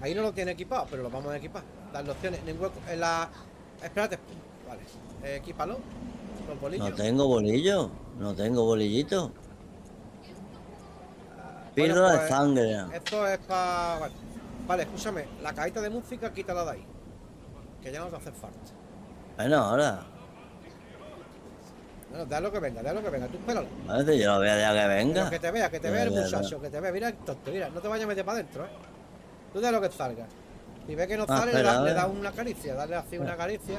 Ahí no lo tiene equipado, pero lo vamos a equipar. Dar los opciones. En hueco, en la... Espérate. Vale. Eh, equípalo. Los bolillos. No tengo bolillo. No tengo bolillito. Píldora bueno, pues, de sangre. Esto es para... Vale. Vale, escúchame. La cajita de música, quítala de ahí. Que ya nos va a hacer falta. Bueno, ahora... No, da lo que venga, da lo que venga, tú espéralo. Parece yo lo veo ya que venga. Pero que te vea, que te vea el muchacho, que te vea, mira el tonto, mira, no te vayas a meter para adentro, eh. Tú da lo que salga. Si ve que no ah, sale, espera, le, da, le da una caricia, dale así una caricia.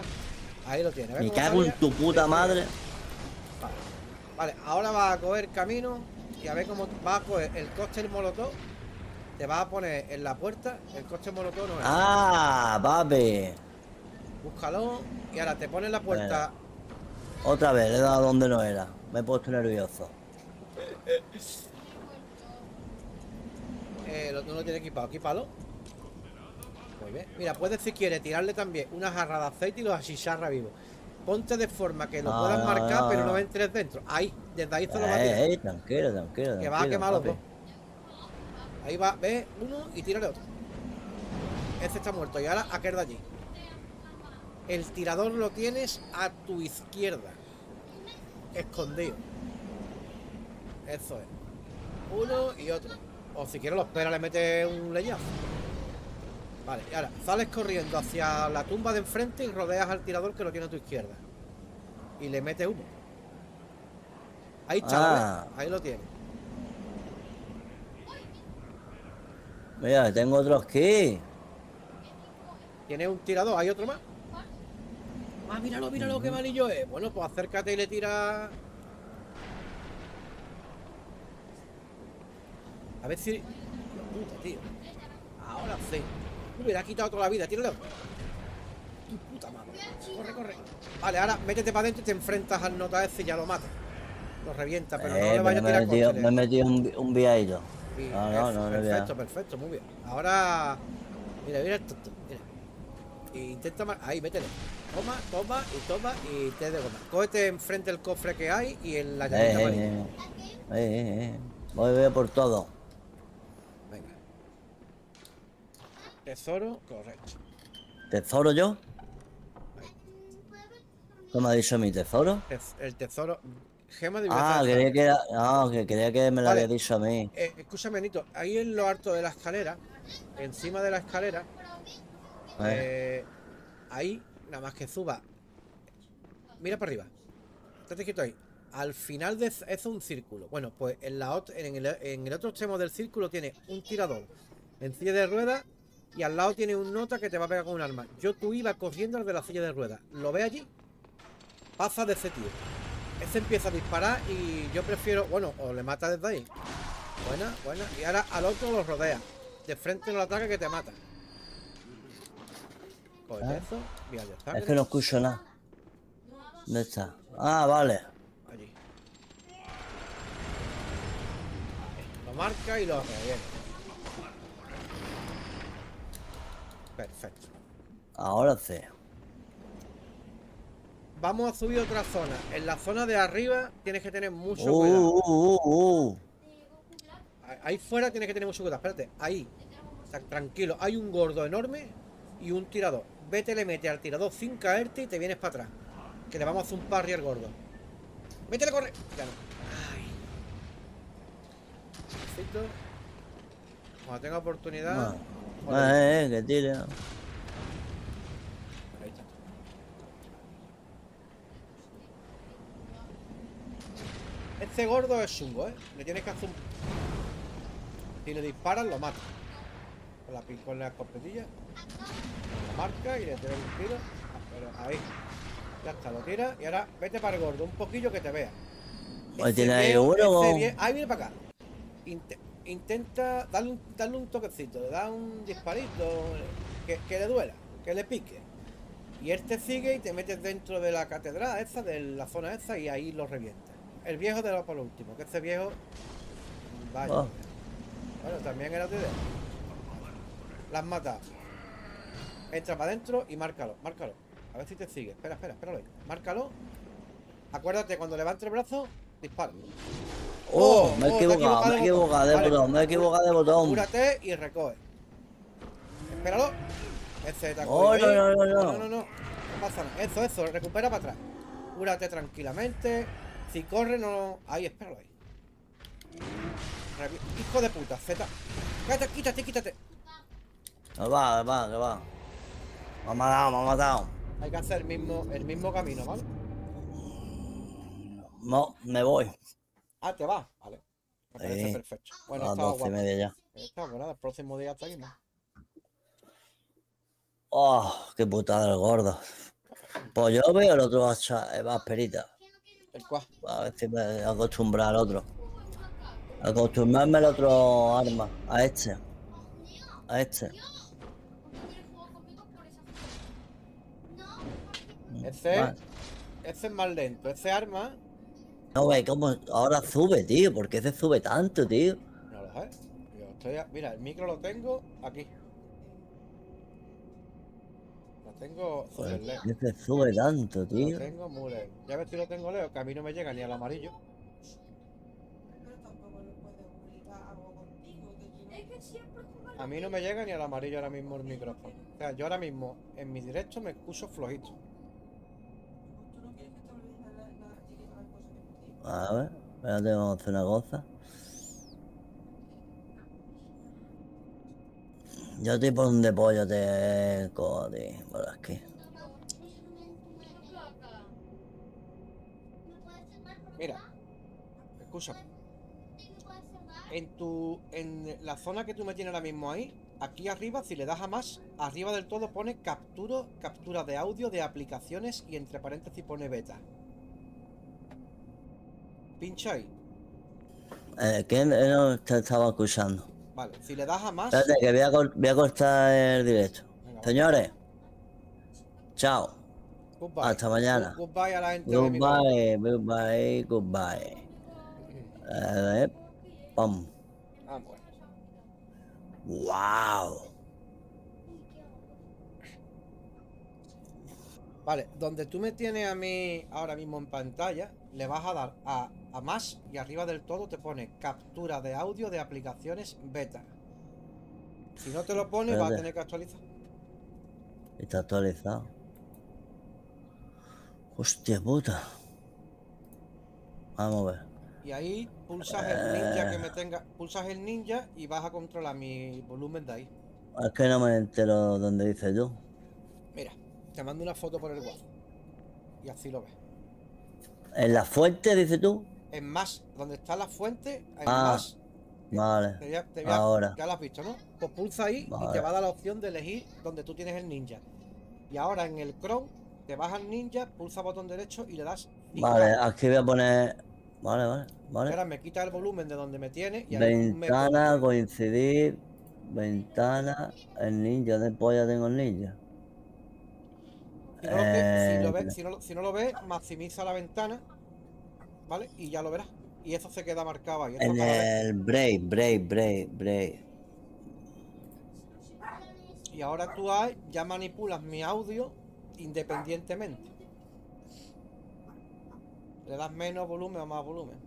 Ahí lo tienes. Me cago en tu puta madre. Vale. Vale, ahora vas a coger camino y a ver cómo vas a coger el cóctel molotov. Te vas a poner en la puerta, el cóctel molotov no es. Ah, papi. Búscalo y ahora te pones en la puerta. Bueno. Otra vez, le he dado donde no era. Me he puesto nervioso. Eh, no lo, lo tiene equipado, equipalo. Muy bien. Mira, puedes si quieres tirarle también una jarra de aceite y los achicharra vivos. Ponte de forma que lo ah, puedas marcar, ah, pero no entres dentro. Ahí, desde ahí solo eh, va a tirar. Eh, tranquilo, tranquilo. Que vas a quemar los dos. Ahí va, ve uno y tírale otro. Este está muerto y ahora aquel de allí. El tirador lo tienes a tu izquierda. Escondido. Eso es. Uno y otro. O si quieres lo espera, le mete un leñazo. Vale, y ahora sales corriendo hacia la tumba de enfrente y rodeas al tirador que lo tiene a tu izquierda. Y le metes uno. Ahí está, ah. Ahí lo tienes. Mira, tengo otro aquí. Tienes un tirador, hay otro más. Ah, míralo, míralo, qué malillo es. Bueno, pues acércate y le tira. A ver si... Puta, tío. Ahora sí. Hubiera quitado toda la vida, tíralo. Tu puta madre. Corre, corre. Vale, ahora métete para adentro y te enfrentas al nota ese y ya lo matas. Lo revienta, pero eh, no le vayas a tirar con él. Me he metido un, un viadito. Sí, no, no, no, no. Perfecto, perfecto, muy bien. Ahora... Mira, mira esto. Mira. E intenta más. Ahí, métele. Toma, toma y toma y te de goma. Cógete enfrente el cofre que hay y en la llavita eh, amarilla. Eh, eh, eh. Voy, voy por todo. Venga. Tesoro, correcto. ¿Tesoro yo? ¿Qué me ha dicho mi tesoro? El tesoro. Gema de Ah, creía que, era... no, que creía que me lo vale. había dicho a mí. Eh, escúchame, Nito. Ahí en lo alto de la escalera, encima de la escalera. Eh, ahí, nada más que suba. Mira para arriba. Estate quieto ahí. Al final de, es un círculo. Bueno, pues en, la, en, el, en el otro extremo del círculo tiene un tirador en silla de ruedas y al lado tiene un nota que te va a pegar con un arma. Yo tú iba corriendo al de la silla de ruedas. ¿Lo ves allí? Pasa de ese tío. Ese empieza a disparar y yo prefiero... Bueno, o le mata desde ahí. Buena, buena. Y ahora al otro lo rodea. De frente no lo ataca que te mata. Coge ¿Eh? eso. Mira, ya está. Es que no escucho nada. ¿Dónde está? Ah, vale. Allí. Lo marca y lo reviene. Perfecto. Ahora sí. Vamos a subir otra zona. En la zona de arriba tienes que tener mucho uh, cuidado. Uh, uh, uh. Ahí fuera tienes que tener mucho cuidado. Espérate, ahí. Tranquilo. Hay un gordo enorme y un tirador. Vete, le mete al tirador sin caerte y te vienes para atrás. Que le vamos a hacer un parry al gordo. Métele, corre. Ya no. Ay. Perfecto. Cuando tenga oportunidad. No. Eh, eh, que tira. Ahí está. Este gordo es chungo, ¿eh? Le tienes que hacer un... Si le disparan, lo mata. Con la, con la escopetilla. Lo marca y le tira un tiro. Pero ahí. Ya está, lo tira. Y ahora vete para el gordo, un poquillo que te vea. Ahí tiene ahí uno. Ahí viene para acá. Inter Intenta darle un, darle un toquecito, le da un disparito que, que le duela, que le pique. Y él te sigue y te metes dentro de la catedral esa, de la zona esa, y ahí lo revienta. El viejo de lo por último, que este viejo... Vaya. Oh. Bueno, también era tu idea. La has matado. Entra para adentro y márcalo, márcalo. A ver si te sigue. Espera, espera, espéralo ahí. Márcalo. Acuérdate, cuando levante el brazo, dispara. Oh, oh, me he equivocado, me he equivocado de botón, me he equivocado de botón. Cúrate y recoge. Espéralo. Ese te ha cogido. Oh, no, no, no, no, no, no, no. No pasa nada. Eso, eso, recupera para atrás. Cúrate tranquilamente. Si corre, no. Ahí, espéralo ahí. Hijo de puta, Z. Quítate, quítate, quítate. No va, no va, no va. Me ha matado, me ha matado. Hay que hacer el mismo, el mismo camino, ¿vale? No, me voy. Ah, te va, vale. Me parece sí. Perfecto. Bueno, está guapo. Ya. Está bueno, el próximo día está aquí, ¿no? Oh, qué putada del gordo. Pues yo veo el otro asperita. ¿El cuál? A ver si me acostumbrar al otro. Acostumbrarme al otro arma. A este. A este. Ese. Vale. Ese es más lento. Ese arma. No, güey, ¿cómo ahora sube, tío? ¿Por qué se sube tanto, tío? No lo sé. Yo estoy a... Mira, el micro lo tengo aquí. Lo tengo... Joder, ¿por qué se sube tanto, tío? Lo tengo muy lejos. Ya ves que lo tengo lejos, que a mí no me llega ni al amarillo. A mí no me llega ni al amarillo ahora mismo el micrófono. O sea, yo ahora mismo, en mi directo, me escucho flojito. A ver, espérate, vamos a hacer una cosa. Yo estoy por donde pollo te codí, por aquí. Mira, escúchame. En tu, en la zona que tú me tienes ahora mismo ahí, aquí arriba, si le das a más, arriba del todo pone captura, captura de audio de aplicaciones y entre paréntesis pone beta. Pincha ahí. Eh, que no te estaba escuchando. Vale, si le das a más... Espérate, que voy a, voy a cortar el directo. Venga, señores, vale. Chao. Goodbye. Hasta mañana. Goodbye a la gente. Goodbye, goodbye, goodbye. Eh, pam. Ah, bueno. Wow. Vale, donde tú me tienes a mí ahora mismo en pantalla, le vas a dar a, a más y arriba del todo te pone captura de audio de aplicaciones beta. Si no te lo pone, vas a tener que actualizar. Está actualizado. Hostia puta. Vamos a ver. Y ahí pulsas eh... el ninja que me tenga. Pulsas el ninja y vas a controlar mi volumen de ahí. Es que no me entero donde dice yo. Mira. Te mando una foto por el WhatsApp y así lo ves. ¿En la fuente, dices tú? En más, donde está la fuente, en ah, más. Vale. Te voy a, te voy a, ahora. Ya lo has visto, ¿no? Pues pulsa ahí vale. y te va a dar la opción de elegir donde tú tienes el ninja. Y ahora en el Chrome, te vas al ninja, pulsa botón derecho y le das. Y vale, claro. Aquí voy a poner. Vale, vale, vale. Ahora me quita el volumen de donde me tiene y ventana, me... coincidir, ventana, el ninja, después ya tengo el ninja. Si no, eh... que, si, lo ves, si, no, si no lo ves, maximiza la ventana, ¿vale? Y ya lo verás. Y eso se queda marcado ahí. En el Brave, Brave, Brave, Brave. Y ahora tú hay, ya manipulas mi audio independientemente. Le das menos volumen o más volumen.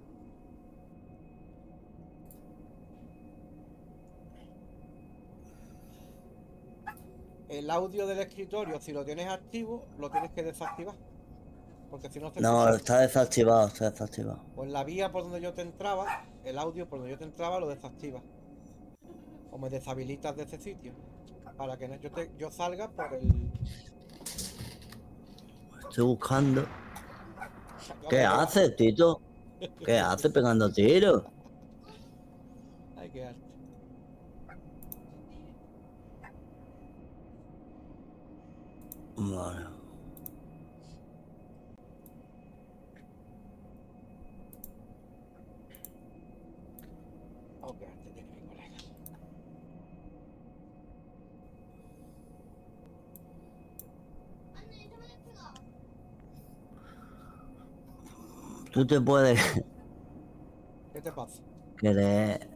El audio del escritorio, si lo tienes activo, lo tienes que desactivar. Porque si no, te no escuchas... está desactivado, está desactivado. Pues la vía por donde yo te entraba, el audio por donde yo te entraba, lo desactivas. O me deshabilitas de ese sitio. Para que yo, te, yo salga por el... Estoy buscando... ¿Qué haces, Tito? ¿Qué haces pegando tiros? Hay que arte. Vale. Ok, te tiene mi colega. Tú te puedes... ¿Qué te pasa? Querer...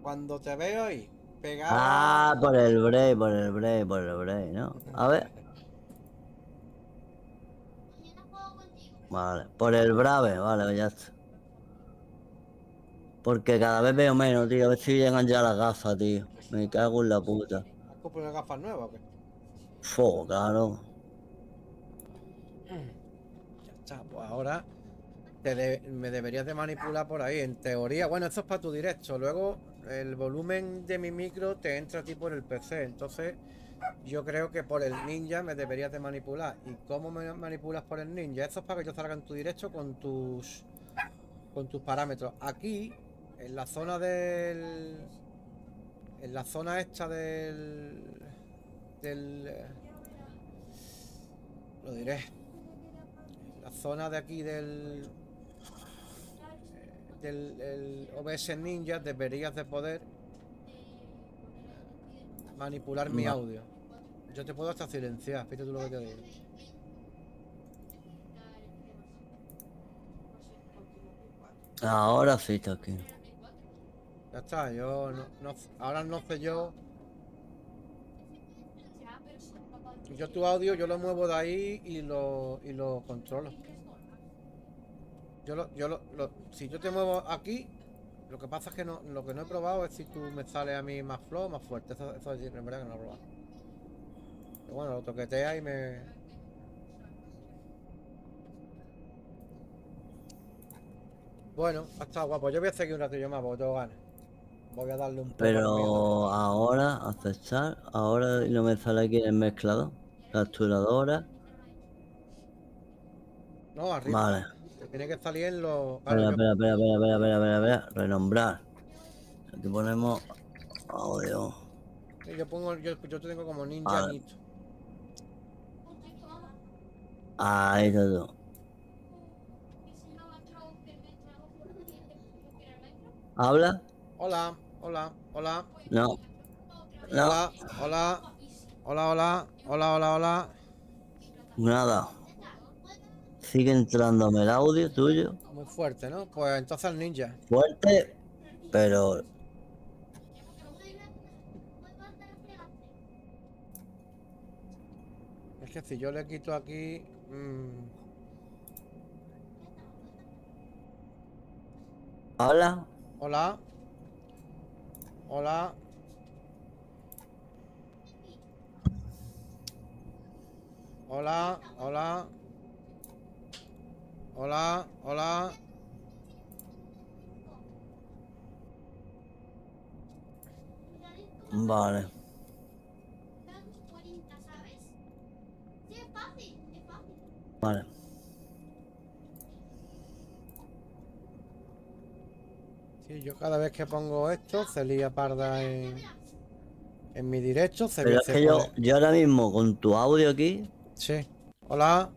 Cuando te veo ahí, pegado... Ah, por el break, por el break, por el break, ¿no? A ver... Vale, por el brave, vale, ya está. Porque cada vez veo menos, tío. A ver si llegan ya las gafas, tío. Me cago en la puta. ¿Has comprado unas gafas nuevas o qué? Fo, claro. Pues ahora te de, me deberías de manipular por ahí, en teoría. Bueno, esto es para tu directo. Luego el volumen de mi micro te entra a ti por el P C. Entonces yo creo que por el ninja me deberías de manipular. ¿Y cómo me manipulas por el ninja? Esto es para que yo salga en tu directo con tus, con tus parámetros. Aquí, en la zona del... En la zona esta del... Del... Lo diré. La zona de aquí del del el O B S Ninja deberías de poder manipular mi audio. Yo te puedo hasta silenciar, fíjate tú lo que te digo. Ahora sí está aquí. Ya está, yo no, no, ahora no sé yo. Yo tu audio, yo lo muevo de ahí y lo, y lo controlo. Yo lo, yo lo, lo, si yo te muevo aquí, lo que pasa es que no, lo que no he probado es si tú me sales a mí más flow, más fuerte. Eso, eso es verdad que no lo he probado. Pero bueno, lo toquetea y me... Bueno, ha estado guapo. Yo voy a seguir un ratillo más porque tengo ganas. Voy a darle un poco. Pero ahora, aceptar. Ahora no me sale aquí el mezclador. Capturadora. No, arriba. Vale. Que tiene que salir en los. Espera, espera, espera, espera, espera, espera. Renombrar. Aquí ponemos. Oh, Dios. Sí, yo pongo. Yo, yo tengo como ninja. Ahí está todo. ¿Habla? Hola. Hola, hola. No. No. Hola, hola. Hola, hola. Hola, hola, hola. Nada. Sigue entrándome el audio tuyo. Muy fuerte, ¿no? Pues entonces el ninja. Fuerte, pero... Es que si yo le quito aquí... Mmm... Hola. Hola. Hola. Hola, hola. Hola, hola. Vale. Vale. Sí, yo cada vez que pongo esto se lía parda en, en mi derecho. Se Pero es que yo, yo ahora mismo con tu audio aquí... Sí. Hola.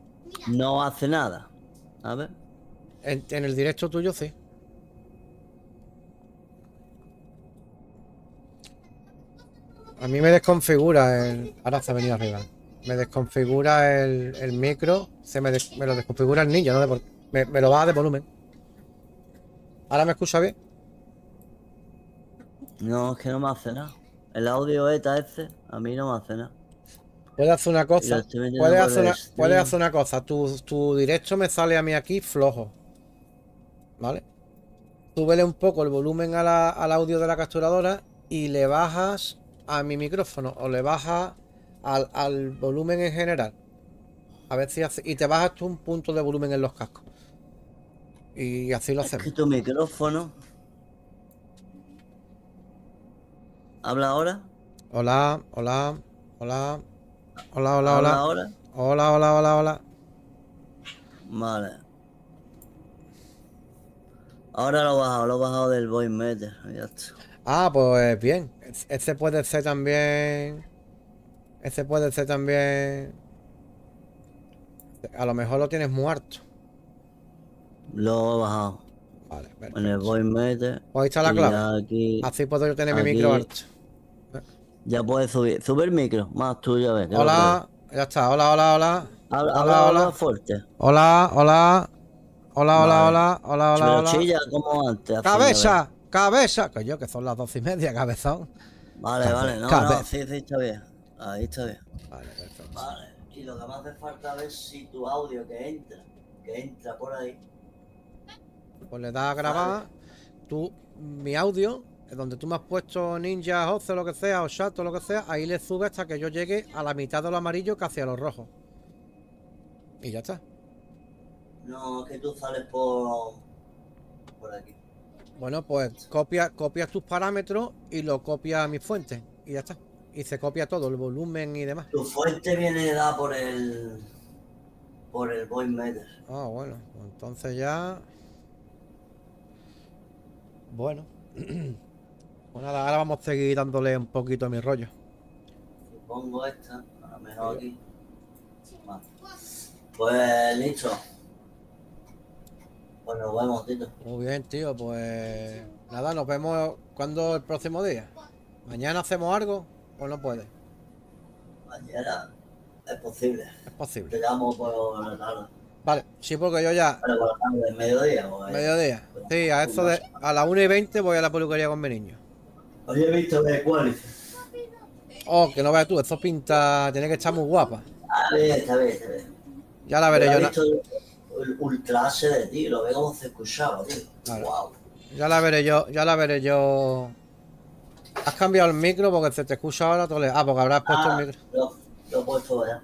No hace nada. A ver. En, en el directo tuyo sí. A mí me desconfigura el... Ahora se ha venido arriba. Me desconfigura el, el micro. Se me, des... me lo desconfigura el niño, ¿no? De por... me, me lo baja de volumen. ¿Ahora me escucha bien? No, es que no me hace nada. El audio ETA ese, a mí no me hace nada. Puedes hacer una cosa. Puedes hacer una, puedes hacer una cosa. Tu, tu directo me sale a mí aquí flojo. ¿Vale? Súbele un poco el volumen a la, al audio de la capturadora y le bajas a mi micrófono o le bajas al, al volumen en general. A ver si hace. Y te bajas tú un punto de volumen en los cascos. Y así lo hacemos. Es que tu micrófono. ¿Habla ahora? Hola, hola, hola. Hola, hola, hola. Hola, hola, hola, hola, hola. Vale. Ahora lo he bajado, lo he bajado del Voice Meter. Ya está. Ah, pues bien. Ese puede ser también. Ese puede ser también. A lo mejor lo tienes muerto. Lo he bajado. Vale, perfecto. En el Voice Meter. Pues ahí está la clave. Aquí, así puedo yo tener aquí mi micro harto. Ya puedes subir, sube el micro, más tú ya ves. Hola, ya está, hola, hola, hola. Habla, hola, hola, hola, fuerte. Hola, hola, hola, hola, vale. hola, hola, hola, hola. Chilla como antes. Cabeza, cabeza. Coño, que son las doce y media, cabezón. Vale, cabeza, vale, no, cabeza. no, sí, sí, está bien. Ahí está bien. Vale, perfecto. Vale, y lo que más hace falta es si tu audio que entra, que entra por ahí. Pues le das a grabar, vale. Tú, mi audio... Donde tú me has puesto ninja, oce, lo que sea, o chato, lo que sea, ahí le sube hasta que yo llegue a la mitad de lo amarillo que hacia lo rojo. Y ya está. No, es que tú sales por... por aquí. Bueno, pues copia, copias tus parámetros y lo copias a mis fuentes. Y ya está. Y se copia todo, el volumen y demás. Tu fuente viene dada por el... por el Voice Meter. Ah, bueno. Entonces ya... Bueno. Pues nada, ahora vamos a seguir dándole un poquito a mi rollo. Pongo esta, a lo mejor aquí. Vale. Pues listo. Pues nos vemos, Tito. Muy bien, tío, pues... Nada, nos vemos cuando el próximo día. ¿Mañana hacemos algo o no puede? Mañana es posible. Es posible. Te llamo por la tarde. Vale, sí, porque yo ya... Vale, por la tarde, mediodía. Pues, mediodía. Sí, a eso de... A las una y veinte voy a la peluquería con mi niño. Hoy he visto de cuál. Oh, que no veas tú, eso pinta... Tiene que estar muy guapa. A ver, está bien, está bien. Ya la veré yo. He visto na... el ultra de ti, lo veo como se escuchaba, tío. Vale. Wow. Ya la veré yo, ya la veré yo... Has cambiado el micro porque se te escucha ahora todo le... Ah, porque habrás puesto ah, el micro. Lo, lo he puesto ya.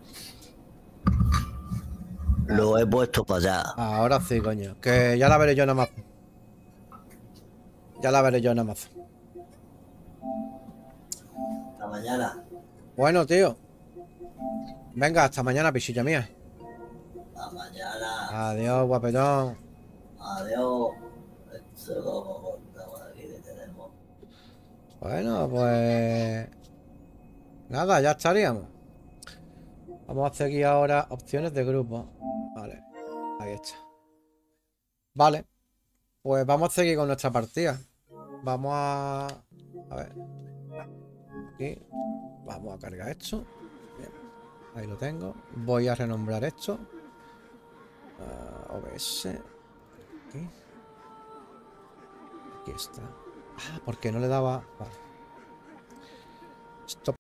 Lo he puesto para allá. Ahora sí, coño. Que ya la veré yo en Amazon. Ya la veré yo en Amazon. Hasta mañana. Bueno, tío. Venga, hasta mañana, pisilla mía. Hasta mañana. Adiós, guapetón. Adiós. Bueno, pues... Nada, ya estaríamos. Vamos a seguir ahora opciones de grupo. Vale, ahí está. Vale, pues vamos a seguir con nuestra partida. Vamos a... A ver. Aquí. Vamos a cargar esto. Bien. Ahí lo tengo. Voy a renombrar esto. Uh, O B S. Aquí. Aquí está. Ah, porque no le daba... Vale. Stop.